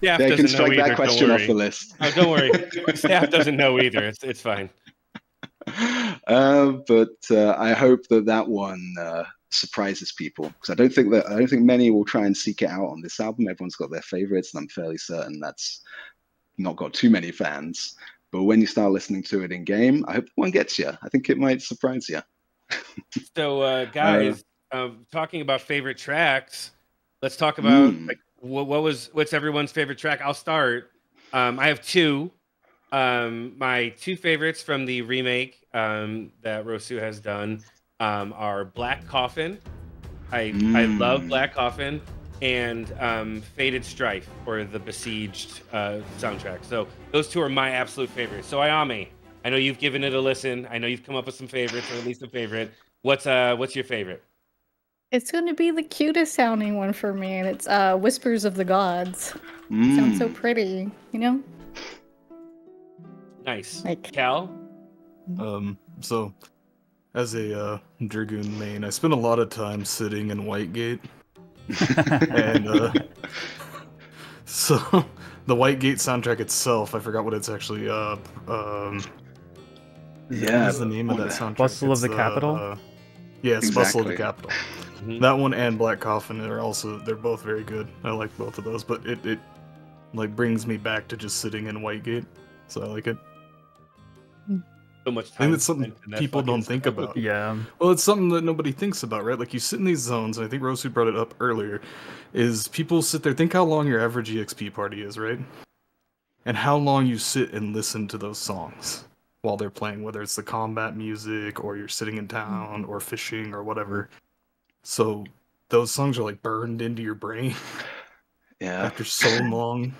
Yeah, they can strike that question off the list. Oh, don't worry. Staff doesn't know either. It's fine. But I hope that one surprises people, because I don't think many will try and seek it out on this album. Everyone's got their favorites, and I'm fairly certain that's not got too many fans. But when you start listening to it in game, I hope one gets you. I think it might surprise you. So guys, talking about favorite tracks, let's talk about like what's everyone's favorite track. I'll start. I have two. My two favorites from the remake that Ro'sø has done are Black Coffin. I love Black Coffin, and Fated Strife, or the Besieged soundtrack. So those two are my absolute favorites. So Ayame, I know you've given it a listen. I know you've come up with some favorites, or at least a favorite. What's your favorite? It's going to be the cutest sounding one for me, and it's Whispers of the Gods. It sounds so pretty, you know? Nice. Like, Cal? So, as a Dragoon main, I spent a lot of time sitting in White Gate. And so the White Gate soundtrack itself, I forgot what it's actually what is the name of that soundtrack? Bustle of the Capital? Yeah, it's exactly. Bustle of the Capital. That one and Black Coffin are also, they're both very good. I like both of those, but it like brings me back to just sitting in White Gate. So I like it. So much time. I think it's something people don't think about. Yeah. Well, it's something that nobody thinks about, right? Like, you sit in these zones, and I think Ro'sø brought it up earlier, is people sit there, think how long your average EXP party is, right? And how long you sit and listen to those songs while they're playing, whether it's the combat music, or you're sitting in town, or fishing, or whatever. So those songs are, like, burned into your brain. Yeah. After so long.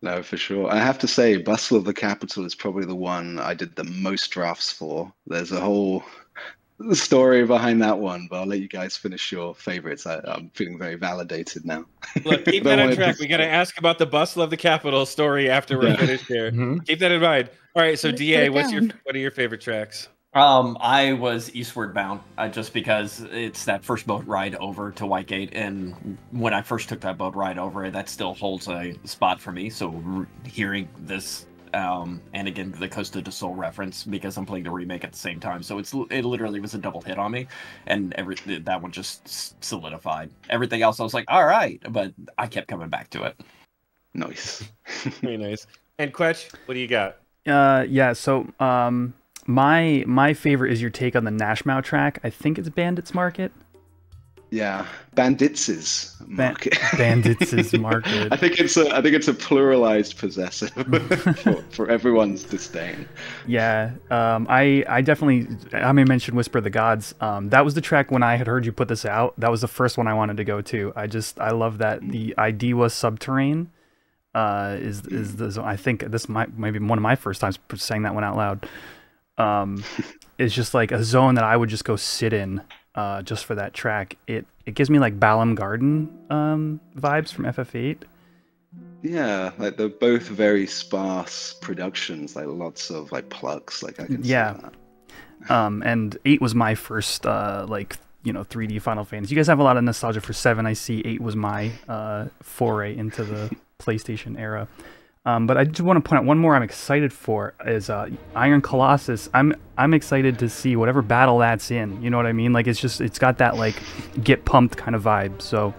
No, for sure. I have to say, Bustle of the Capital is probably the one I did the most drafts for. There's a whole story behind that one, but I'll let you guys finish your favorites. I'm feeling very validated now. Look, keep that on track. We got to ask about the Bustle of the Capital story after we're finished here. Keep that in mind. All right, so DA, what are your favorite tracks? I was Eastward Bound, just because it's that first boat ride over to White Gate, and when I first took that boat ride over, that still holds a spot for me. So hearing this, and again the Costa del Sol reference, because I'm playing the remake at the same time, so it literally was a double hit on me, and that one just solidified everything else. I was like, all right, but I kept coming back to it. Nice, very nice. And Quetch, what do you got? Yeah, so My favorite is your take on the Nashmau track. I think it's Bandits Market. Yeah, Bandits's Market. Bandits's Market. I think it's a pluralized possessive for everyone's disdain. Yeah, I definitely. I may mention Whisper of the Gods. That was the track when I had heard you put this out. That was the first one I wanted to go to. I love that the Idewa Subterrane. Is the, I think this might be one of my first times saying that one out loud. It's just like a zone that I would just go sit in, just for that track. It gives me like Balam Garden vibes from FF8. Yeah, like they're both very sparse productions, like lots of like plucks. Like I can see that. And 8 was my first like you know, 3D Final Fantasy. You guys have a lot of nostalgia for 7. I see 8 was my foray into the PlayStation era. But I just want to point out one more I'm excited for is Iron Colossus. I'm excited to see whatever battle that's in. You know what I mean? Like, it's just, it's got that, like, get pumped kind of vibe. So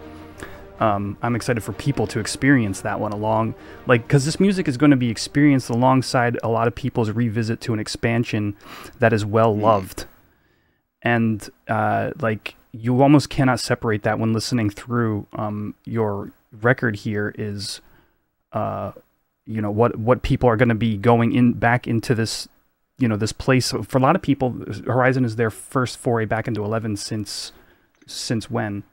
I'm excited for people to experience that one along, like, because this music is going to be experienced alongside a lot of people's revisit to an expansion that is well loved. And like, you almost cannot separate that when listening through your record. Here is you know, what people are going to be going in back into this, you know, this place. So for a lot of people, Horizon is their first foray back into 11 since when?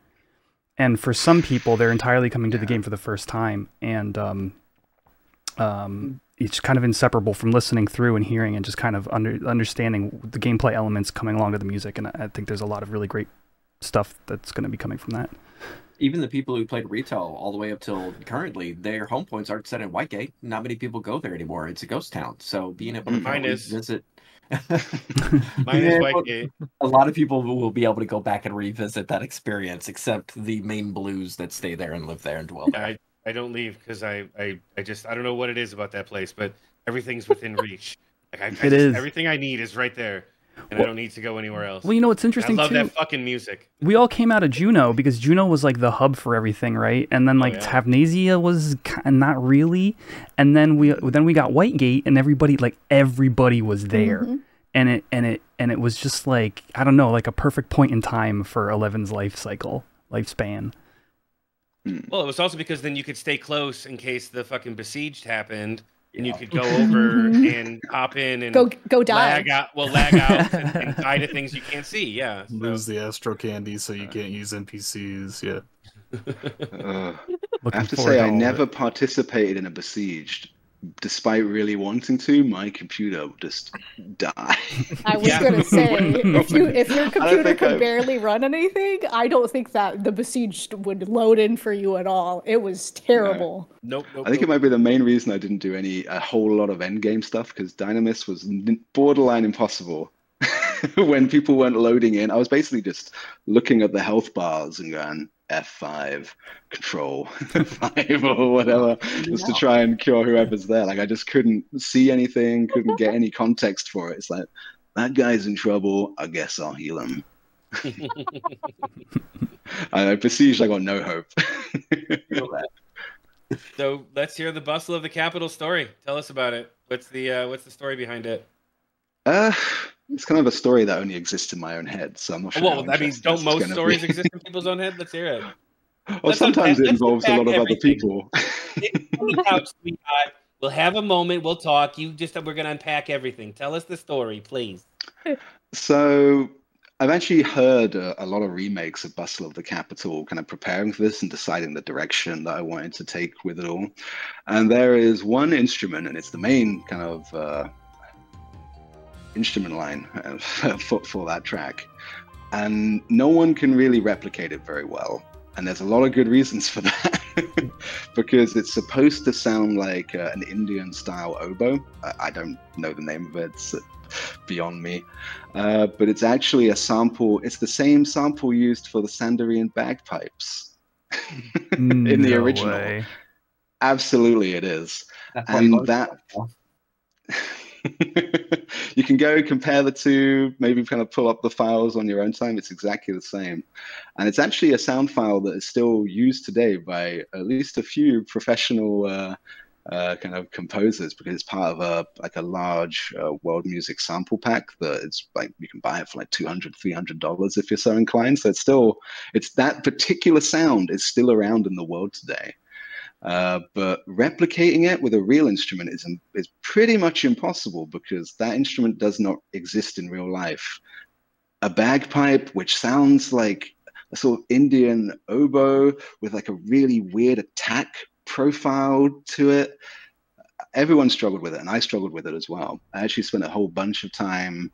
And for some people, they're entirely coming to the game for the first time. And it's kind of inseparable from listening through and hearing and just kind of understanding the gameplay elements coming along to the music. And I think there's a lot of really great stuff that's going to be coming from that. Even the people who played retail all the way up till currently, their home points aren't set in White Gate. Not many people go there anymore. It's a ghost town. So being able to revisit, a lot of people will be able to go back and revisit that experience, except the main blues that stay there and live there and dwell there. I don't leave because I just, I don't know what it is about that place, but everything's within reach. Like everything I need is right there. And I don't need to go anywhere else. Well, you know, it's interesting, I love that fucking music. We all came out of Jeuno because Jeuno was like the hub for everything, right? And then like Tavnasia was not really. And then we got White Gate, and everybody was there. And it was just like, I don't know, like a perfect point in time for 11's lifespan. Well, it was also because then you could stay close in case the fucking Besieged happened. And you could go over and hop in and go lag out. Well, lag out and die to things you can't see. Yeah, so. Lose the Astro Candy, so you can't use NPCs. Yeah. I have to say, I never participated in a Besieged, despite really wanting to. My computer just died. I was gonna say, if your computer could barely run anything, I don't think that the Besieged would load in for you at all. It was terrible. Nope, I think it might be the main reason I didn't do a whole lot of endgame stuff, because Dynamis was borderline impossible. When people weren't loading in, I was basically just looking at the health bars and going F5, control 5 or whatever, just to try and cure whoever's there. Like, I just couldn't see anything, couldn't get any context for it. It's like, that guy's in trouble, I guess I'll heal him. I Besieged, I got no hope. So let's hear the Bustle of the Capital story. Tell us about it. What's the story behind it? It's kind of a story that only exists in my own head, so I'm not sure. Well, that means don't most stories exist in people's own head? Let's hear it. Well, sometimes it involves a lot of other people. We'll have a moment. We'll talk. We're going to unpack everything. Tell us the story, please. So I've actually heard a lot of remakes of Bustle of the Capital, kind of preparing for this and deciding the direction that I wanted to take with it all. And there is one instrument, and it's the main kind of... instrument line for that track, and no one can really replicate it very well, and there's a lot of good reasons for that. Because it's supposed to sound like an Indian style oboe. I don't know the name of it, it's beyond me, but it's actually a sample, it's the same sample used for the Sanderian bagpipes. In the original way. Absolutely it is. That's and that you can go compare the two, maybe kind of pull up the files on your own time. It's exactly the same. And it's actually a sound file that is still used today by at least a few professional kind of composers, because it's part of a large world music sample pack that it's like, you can buy it for like $200, $300 if you're so inclined. So it's still, it's that particular sound is still around in the world today. But replicating it with a real instrument is pretty much impossible, because that instrument does not exist in real life. A bagpipe, which sounds like a sort of Indian oboe with like a really weird attack profile to it. Everyone struggled with it, and I struggled with it as well. I actually spent a whole bunch of time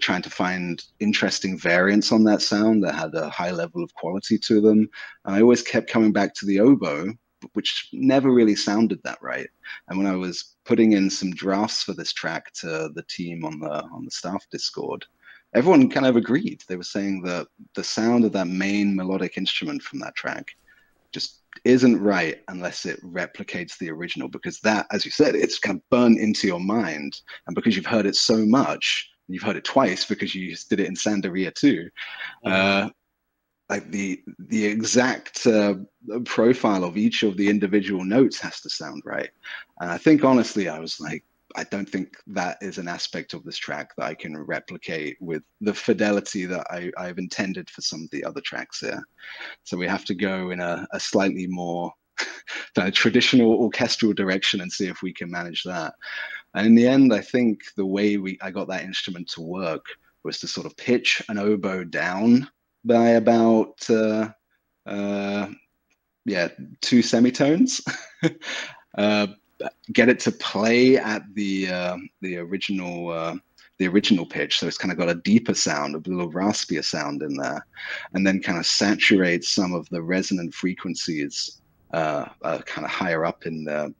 trying to find interesting variants on that sound that had a high level of quality to them. And I always kept coming back to the oboe, which never really sounded that right. And when I was putting in some drafts for this track to the team on the staff Discord, everyone kind of agreed. They were saying that the sound of that main melodic instrument from that track just isn't right unless it replicates the original, because that, as you said, it's kind of burned into your mind. And because you've heard it so much, you've heard it twice because you did it in Sandaria too. Like the exact profile of each of the individual notes has to sound right. And I think, honestly, I was like, I don't think that is an aspect of this track that I can replicate with the fidelity that I've intended for some of the other tracks here. So we have to go in a slightly more kind of traditional orchestral direction and see if we can manage that. And in the end, I think the way I got that instrument to work was to sort of pitch an oboe down by about, yeah, 2 semitones. Get it to play at the original pitch, so it's kind of got a deeper sound, a little raspier sound in there, and then kind of saturate some of the resonant frequencies kind of higher up in the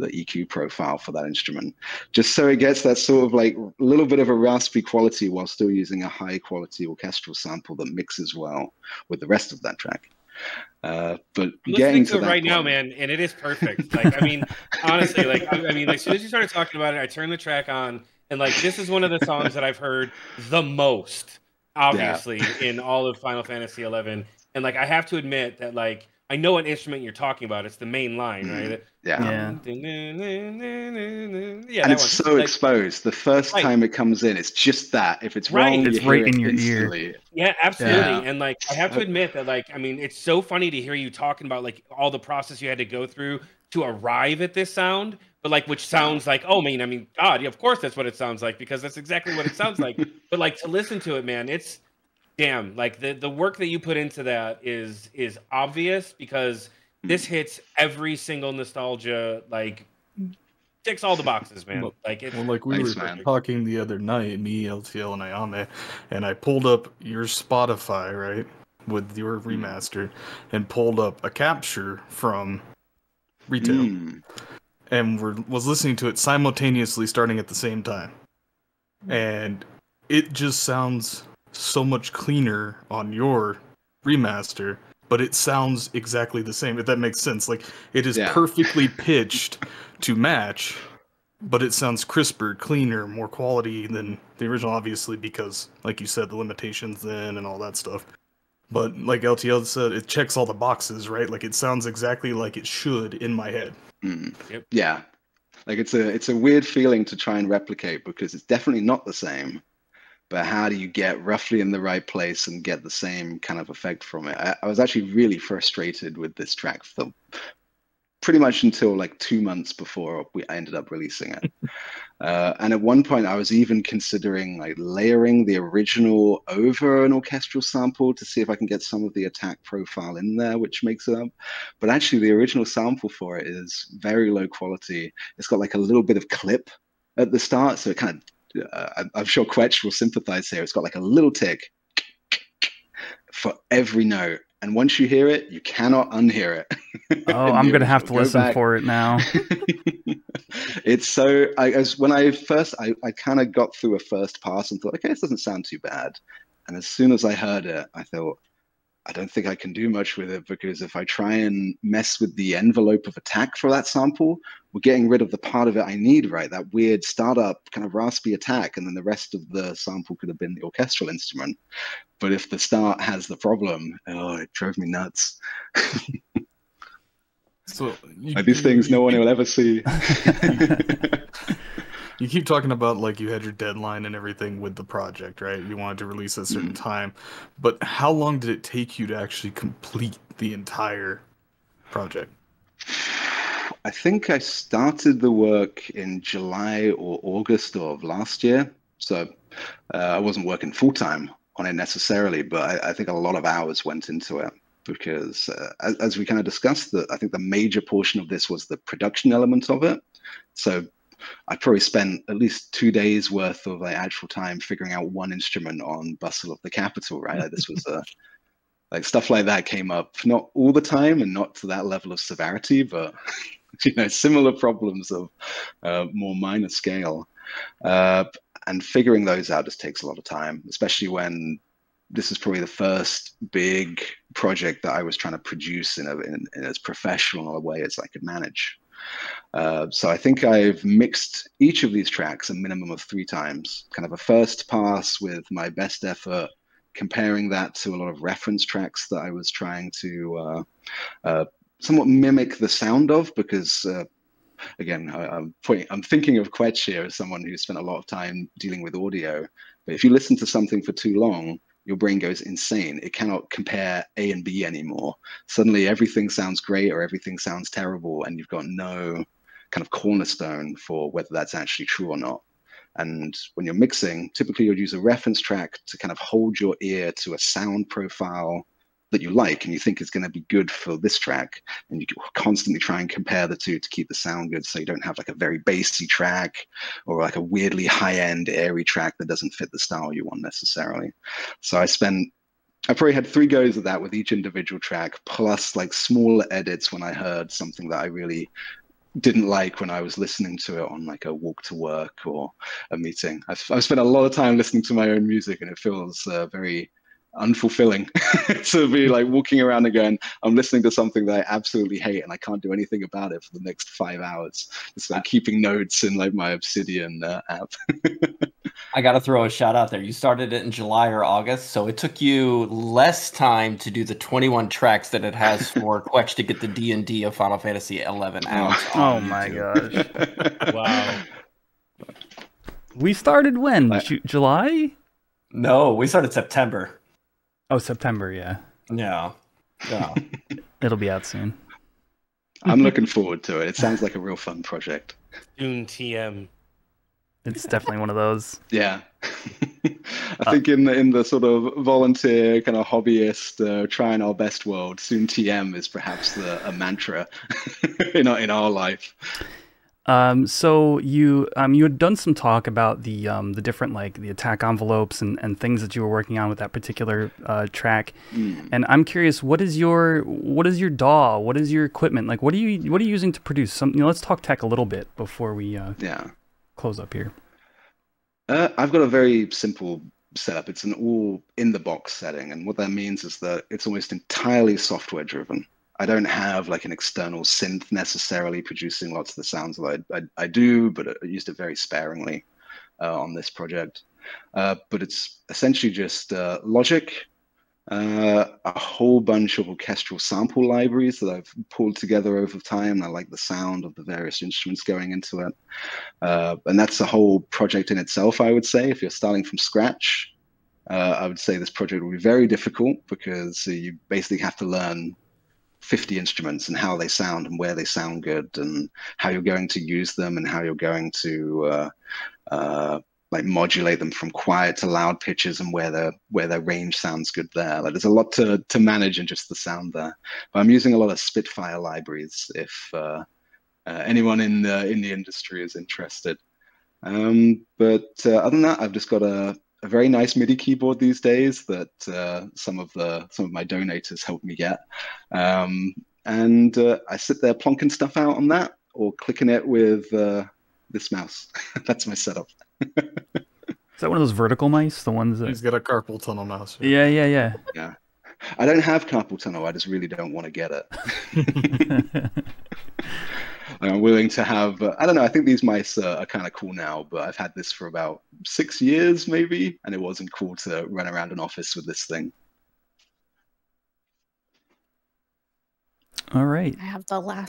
EQ profile for that instrument, just so it gets that sort of like a little bit of a raspy quality while still using a high quality orchestral sample that mixes well with the rest of that track. But listening to it right now, man, and it is perfect. Like, I mean, honestly, like, I mean, like, as soon as you started talking about it, I turned the track on, and like, this is one of the songs that I've heard the most, obviously, in all of Final Fantasy XI. And like, I have to admit that, like, I know what instrument you're talking about. It's the main line, right? Yeah, and it's so exposed. The first time it comes in, it's just that. If it's wrong, it's right in your ear. Yeah, absolutely. And like, I have to admit that, like, I mean, it's so funny to hear you talking about like all the process you had to go through to arrive at this sound, but like, which sounds like, oh man, I mean, God, of course that's what it sounds like, because that's exactly what it sounds like. But like, to listen to it, man, it's damn, like the work that you put into that is obvious, because this hits every single nostalgia, like ticks all the boxes, man. Like, it's, well, like we were talking the other night, me, LTL, and Ayame, and I pulled up your Spotify, right, with your remaster, and pulled up a capture from Retail, and was listening to it simultaneously, starting at the same time, and it just sounds so much cleaner on your remaster, but it sounds exactly the same, if that makes sense. Like, it is perfectly pitched to match, but it sounds crisper, cleaner, more quality than the original, obviously, because, like you said, the limitations then and all that stuff. But like LTL said, it checks all the boxes, right? Like, it sounds exactly like it should in my head. Yeah. Like, it's a weird feeling to try and replicate, because it's definitely not the same. But how do you get roughly in the right place and get the same kind of effect from it? I was actually really frustrated with this track for pretty much until like 2 months before I ended up releasing it. And at one point, I was even considering like layering the original over an orchestral sample to see if I can get some of the attack profile in there, which makes it up. But actually, the original sample for it is very low quality. It's got like a little bit of clip at the start, so it kind of, I'm sure Quetch will sympathize here. It's got like a little tick for every note. And once you hear it, you cannot unhear it. Oh, I'm going to have to listen for it now. It's so, when I first, I kind of got through a first pass and thought, okay, this doesn't sound too bad. And as soon as I heard it, I thought, I don't think I can do much with it, because if I try and mess with the envelope of attack for that sample, we're getting rid of the part of it I need, right? That weird startup kind of raspy attack, and then the rest of the sample could have been the orchestral instrument. But if the start has the problem, oh, it drove me nuts. So like, these things no one will ever see. You keep talking about, like, you had your deadline and everything with the project, right? You wanted to release at a certain time. But how long did it take you to actually complete the entire project? I think I started the work in July or August of last year. So I wasn't working full-time on it necessarily, but I think a lot of hours went into it. Because as we kind of discussed, I think the major portion of this was the production element of it. So I probably spent at least 2 days worth of like actual time figuring out one instrument on Bustle of the Capital, right? Like, this was like stuff like that came up, not all the time and not to that level of severity, but you know, similar problems of more minor scale. And figuring those out just takes a lot of time, especially when this is probably the first big project that I was trying to produce in as professional a way as I could manage. So I think I've mixed each of these tracks a minimum of 3 times, kind of a first pass with my best effort, comparing that to a lot of reference tracks that I was trying to somewhat mimic the sound of, because again, I'm thinking of Quetch here as someone who spent a lot of time dealing with audio, but if you listen to something for too long, your brain goes insane. It cannot compare A and B anymore. Suddenly everything sounds great or everything sounds terrible, and you've got no kind of cornerstone for whether that's actually true or not. And when you're mixing, typically you'll use a reference track to kind of hold your ear to a sound profile that you like and you think is going to be good for this track, and you constantly try and compare the two to keep the sound good, so you don't have like a very bassy track or like a weirdly high-end airy track that doesn't fit the style you want necessarily. So I probably had 3 goes at that with each individual track, plus like smaller edits when I heard something that I really didn't like when I was listening to it on like a walk to work or a meeting. I've spent a lot of time listening to my own music, and it feels very unfulfilling to be like walking around again, I'm listening to something that I absolutely hate and I can't do anything about it for the next 5 hours. It's like keeping notes in like my Obsidian app. I got to throw a shout out there. You started it in July or August, so it took you less time to do the 21 tracks that it has for Quetch to get the D&D of Final Fantasy XI out. Oh my gosh. Wow. We started when? July? No, we started September. Oh, September, yeah. Yeah. Yeah. It'll be out soon. I'm looking forward to it. It sounds like a real fun project. Soon TM. It's definitely one of those. Yeah. I think in the sort of volunteer, kind of hobbyist, trying our best world, soon TM is perhaps a mantra in our life. So you had done some talk about the different, like, the attack envelopes and things that you were working on with that particular track. Mm. And I'm curious, what is your DAW? What is your equipment? Like, what are you using to produce something? You know, let's talk tech a little bit before we close up here. I've got a very simple setup. It's an all in the box setting, and what that means is that it's almost entirely software driven. I don't have like an external synth necessarily producing lots of the sounds that I do, but I used it very sparingly on this project. But it's essentially just Logic, a whole bunch of orchestral sample libraries that I've pulled together over time. I like the sound of the various instruments going into it. And that's a whole project in itself, I would say. If you're starting from scratch, I would say this project will be very difficult, because you basically have to learn 50 instruments and how they sound and where they sound good and how you're going to use them and how you're going to like modulate them from quiet to loud pitches and where their range sounds good there. Like, there's a lot to manage in just the sound there. But I'm using a lot of Spitfire libraries if anyone in the industry is interested. But other than that, I've just got a very nice MIDI keyboard these days that some of my donators helped me get. And I sit there plonking stuff out on that or clicking it with this mouse. That's my setup. Is that one of those vertical mice? The ones that... He's got a carpal tunnel mouse. Right? Yeah. Yeah. I don't have carpal tunnel. I just really don't want to get it. I'm willing to have, I don't know, I think these mice are kind of cool now, but I've had this for about 6 years maybe, and it wasn't cool to run around an office with this thing. All right. I have the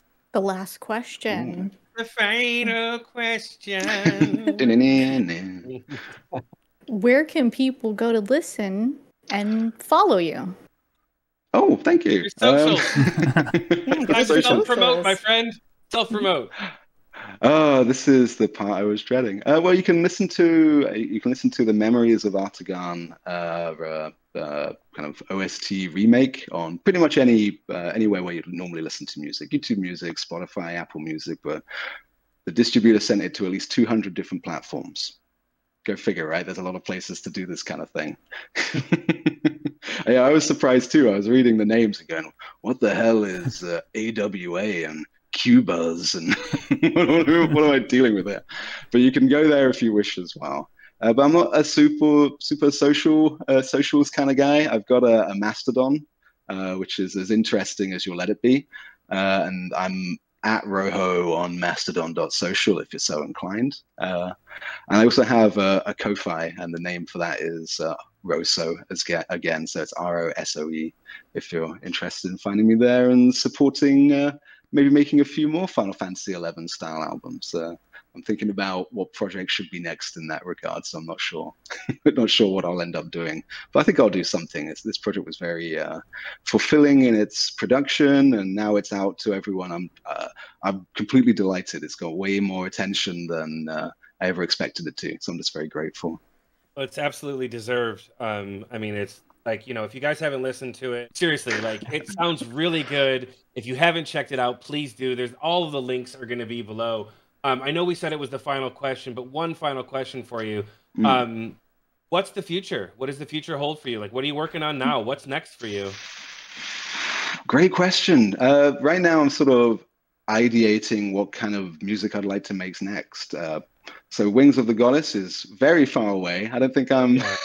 last question. Mm. The final question. Where can people go to listen and follow you? Oh, thank you. I self-promote, my friend. Self-promote. Oh, this is the part I was dreading. Well, you can listen to the Memories of Aht Urhgan kind of OST remake on pretty much anywhere where you normally listen to music, YouTube Music, Spotify, Apple Music. But the distributor sent it to at least 200 different platforms. Go figure, right? There's a lot of places to do this kind of thing. Yeah, I was surprised too. I was reading the names and going, "What the hell is AWA and?" Cubas and what am I dealing with there? But you can go there if you wish as well. But I'm not a super social socials kind of guy. I've got a Mastodon, which is as interesting as you'll let it be. And I'm at Roho on mastodon.social if you're so inclined. And I also have a Ko-fi, and the name for that is Ro'sø again. So it's R-O-S-O-E if you're interested in finding me there and supporting, maybe making a few more Final Fantasy XI style albums. I'm thinking about what project should be next in that regard, so I'm not sure. Not sure what I'll end up doing, but I think I'll do something. This project was very fulfilling in its production, and now it's out to everyone. I'm completely delighted. It's got way more attention than I ever expected it to, so I'm just very grateful. Well, it's absolutely deserved. I mean, it's like, you know, if you guys haven't listened to it, seriously, like, it sounds really good. If you haven't checked it out, please do. There's all of the links are going to be below. I know we said it was the final question, but one final question for you. What's the future? What does the future hold for you? Like, what are you working on now? What's next for you? Great question. Right now, I'm sort of ideating what kind of music I'd like to make next. So Wings of the Goddess is very far away. I don't think I'm... Yeah.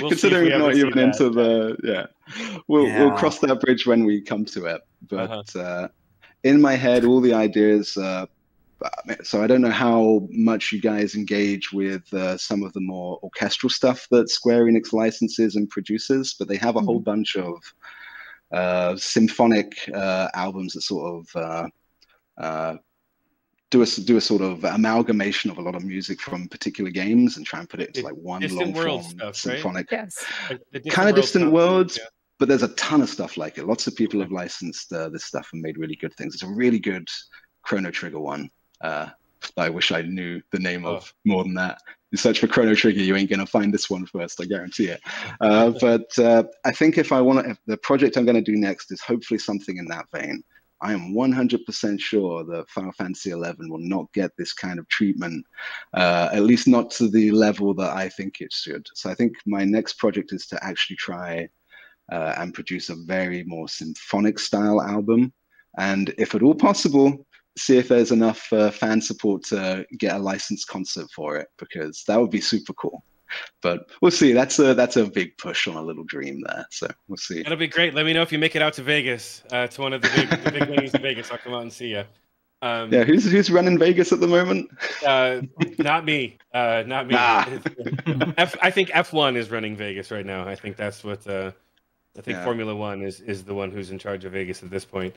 We'll considering not even into the... Yeah. We'll cross that bridge when we come to it. But in my head, all the ideas... So I don't know how much you guys engage with some of the more orchestral stuff that Square Enix licenses and produces, but they have a whole bunch of symphonic albums that sort of do a sort of amalgamation of a lot of music from particular games and try and put it into like one long form stuff, symphonic. Right? Yes. Like kind of Distant Worlds. Yeah. But there's a ton of stuff like it. Lots of people have licensed this stuff and made really good things. It's a really good Chrono Trigger one. I wish I knew the name of more than that. You search for Chrono Trigger, you ain't gonna find this one first, I guarantee it. But I think if the project I'm gonna do next is hopefully something in that vein. I am 100% sure that Final Fantasy XI will not get this kind of treatment, at least not to the level that I think it should. So I think my next project is to actually try and produce a very more symphonic style album. And if at all possible, see if there's enough fan support to get a licensed concert for it, because that would be super cool. But we'll see. That's a big push on a little dream there. So we'll see. That'll be great. Let me know if you make it out to Vegas, to one of the big venues in Vegas. I'll come out and see you. Yeah, who's running Vegas at the moment? Not me. Not me. Nah. I think F1 is running Vegas right now. I think that's what. I think Formula One is the one who's in charge of Vegas at this point.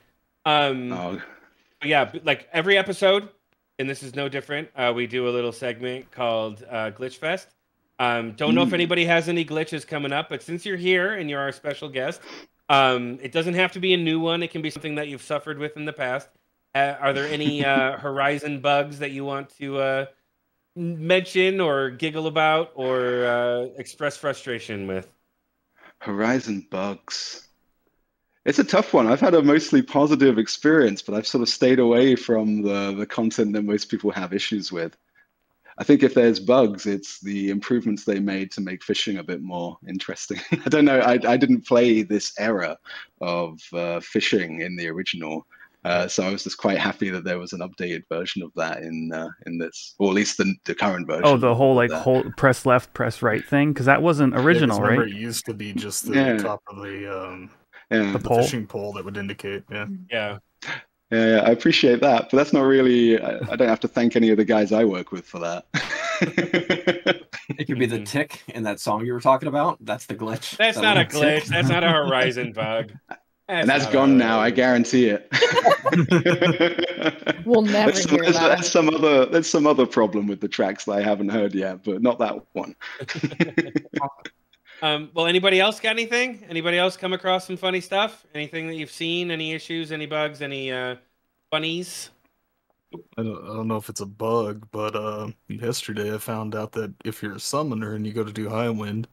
Yeah, like every episode, and this is no different, we do a little segment called Glitch Fest. Don't know if anybody has any glitches coming up, but since you're here and you're our special guest, it doesn't have to be a new one. It can be something that you've suffered with in the past. Are there any Horizon bugs that you want to mention or giggle about or express frustration with? Horizon bugs. It's a tough one. I've had a mostly positive experience, but I've sort of stayed away from the content that most people have issues with. I think if there's bugs, it's the improvements they made to make fishing a bit more interesting. I don't know. I didn't play this era of fishing in the original, so I was just quite happy that there was an updated version of that in this, or at least the current version. Oh, the whole like press left, press right thing, because that wasn't original, right? It used to be just the top of the pole. Fishing pole that would indicate, yeah. I appreciate that, but that's not really. I don't have to thank any of the guys I work with for that. It could be the tick in that song you were talking about. That's the glitch. That's not a glitch. Tick. That's not a Horizon bug. And that's gone now. I guarantee it. We'll never hear that. There's some other problem with the tracks that I haven't heard yet, but not that one. Well, anybody else got anything? Anybody else come across some funny stuff? Anything that you've seen? Any issues? Any bugs? Any funnies? I don't know if it's a bug, but yesterday I found out that if you're a summoner and you go to do Highwind,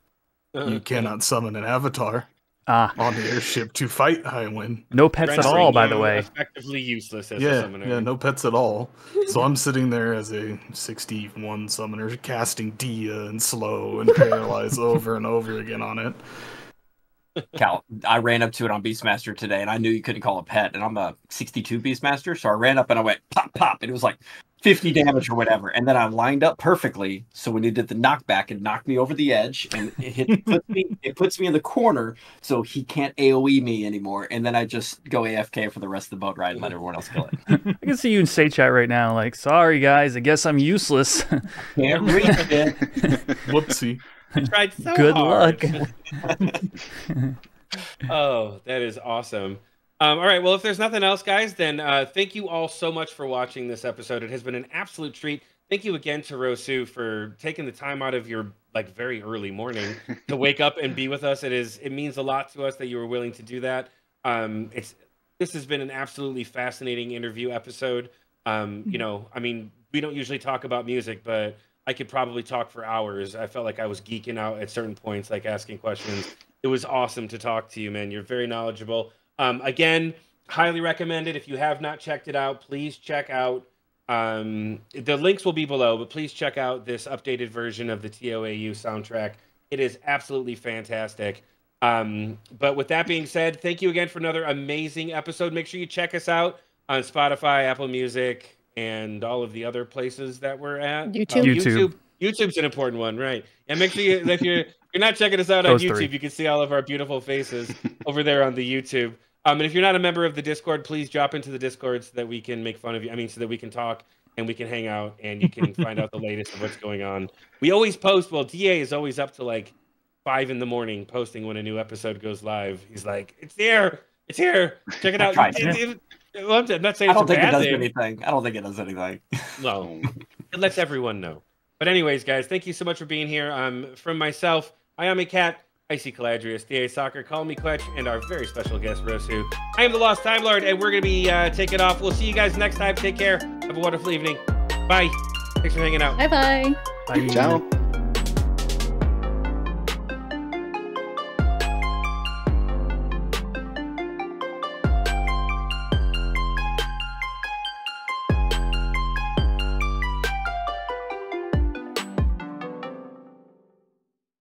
you cannot summon an avatar on the airship to fight Highwind. No pets at all, by the way. Effectively useless as a summoner. Yeah, no pets at all. So I'm sitting there as a 61 summoner casting Dia and Slow and Paralyze over and over again on it. Cal, I ran up to it on Beastmaster today, and I knew you couldn't call a pet, and I'm a 62 Beastmaster, so I ran up and I went pop, pop, and it was like 50 damage or whatever, and then I lined up perfectly. So when he did the knockback, it knocked me over the edge, and it puts me in the corner, so he can't AOE me anymore. And then I just go AFK for the rest of the boat ride and let everyone else kill it. I can see you in Say Chat right now, like, sorry guys, I guess I'm useless. Can't read it. Whoopsie. I tried so hard. Good luck. Oh, that is awesome. All right, well, if there's nothing else, guys, then thank you all so much for watching this episode. It has been an absolute treat. Thank you again to Ro'sø for taking the time out of your very early morning to wake up and be with us. It means a lot to us that you were willing to do that. This has been an absolutely fascinating interview episode. You know, I mean, we don't usually talk about music, but I could probably talk for hours. I felt like I was geeking out at certain points, like asking questions. It was awesome to talk to you, man. You're very knowledgeable. Again, highly recommended. If you have not checked it out, please check out. The links will be below, but please check out this updated version of the TOAU soundtrack. It is absolutely fantastic. But with that being said, thank you again for another amazing episode. Make sure you check us out on Spotify, Apple Music, and all of the other places that we're at. YouTube. YouTube's an important one, right? And make sure you, if you're not checking us out on YouTube, you can see all of our beautiful faces over there on the YouTube. And if you're not a member of the Discord, please drop into the Discord so that we can make fun of you. I mean, so that we can talk and we can hang out and you can find out the latest of what's going on. We always post. Well, DA is always up to like 5 in the morning posting when a new episode goes live. He's like, it's there. It's here. Check it out. I'm not saying it's a bad thing. I don't think it does anything. No. It lets everyone know. But anyways, guys, thank you so much for being here. From myself, Ayame Cat, Icy Caladrius, D.A. Soccer, Call Me Quetch, and our very special guest, Ro'sø. I am the Lost Time Lord, and we're going to be taking off. We'll see you guys next time. Take care. Have a wonderful evening. Bye. Thanks for hanging out. Bye-bye. Bye. Ciao.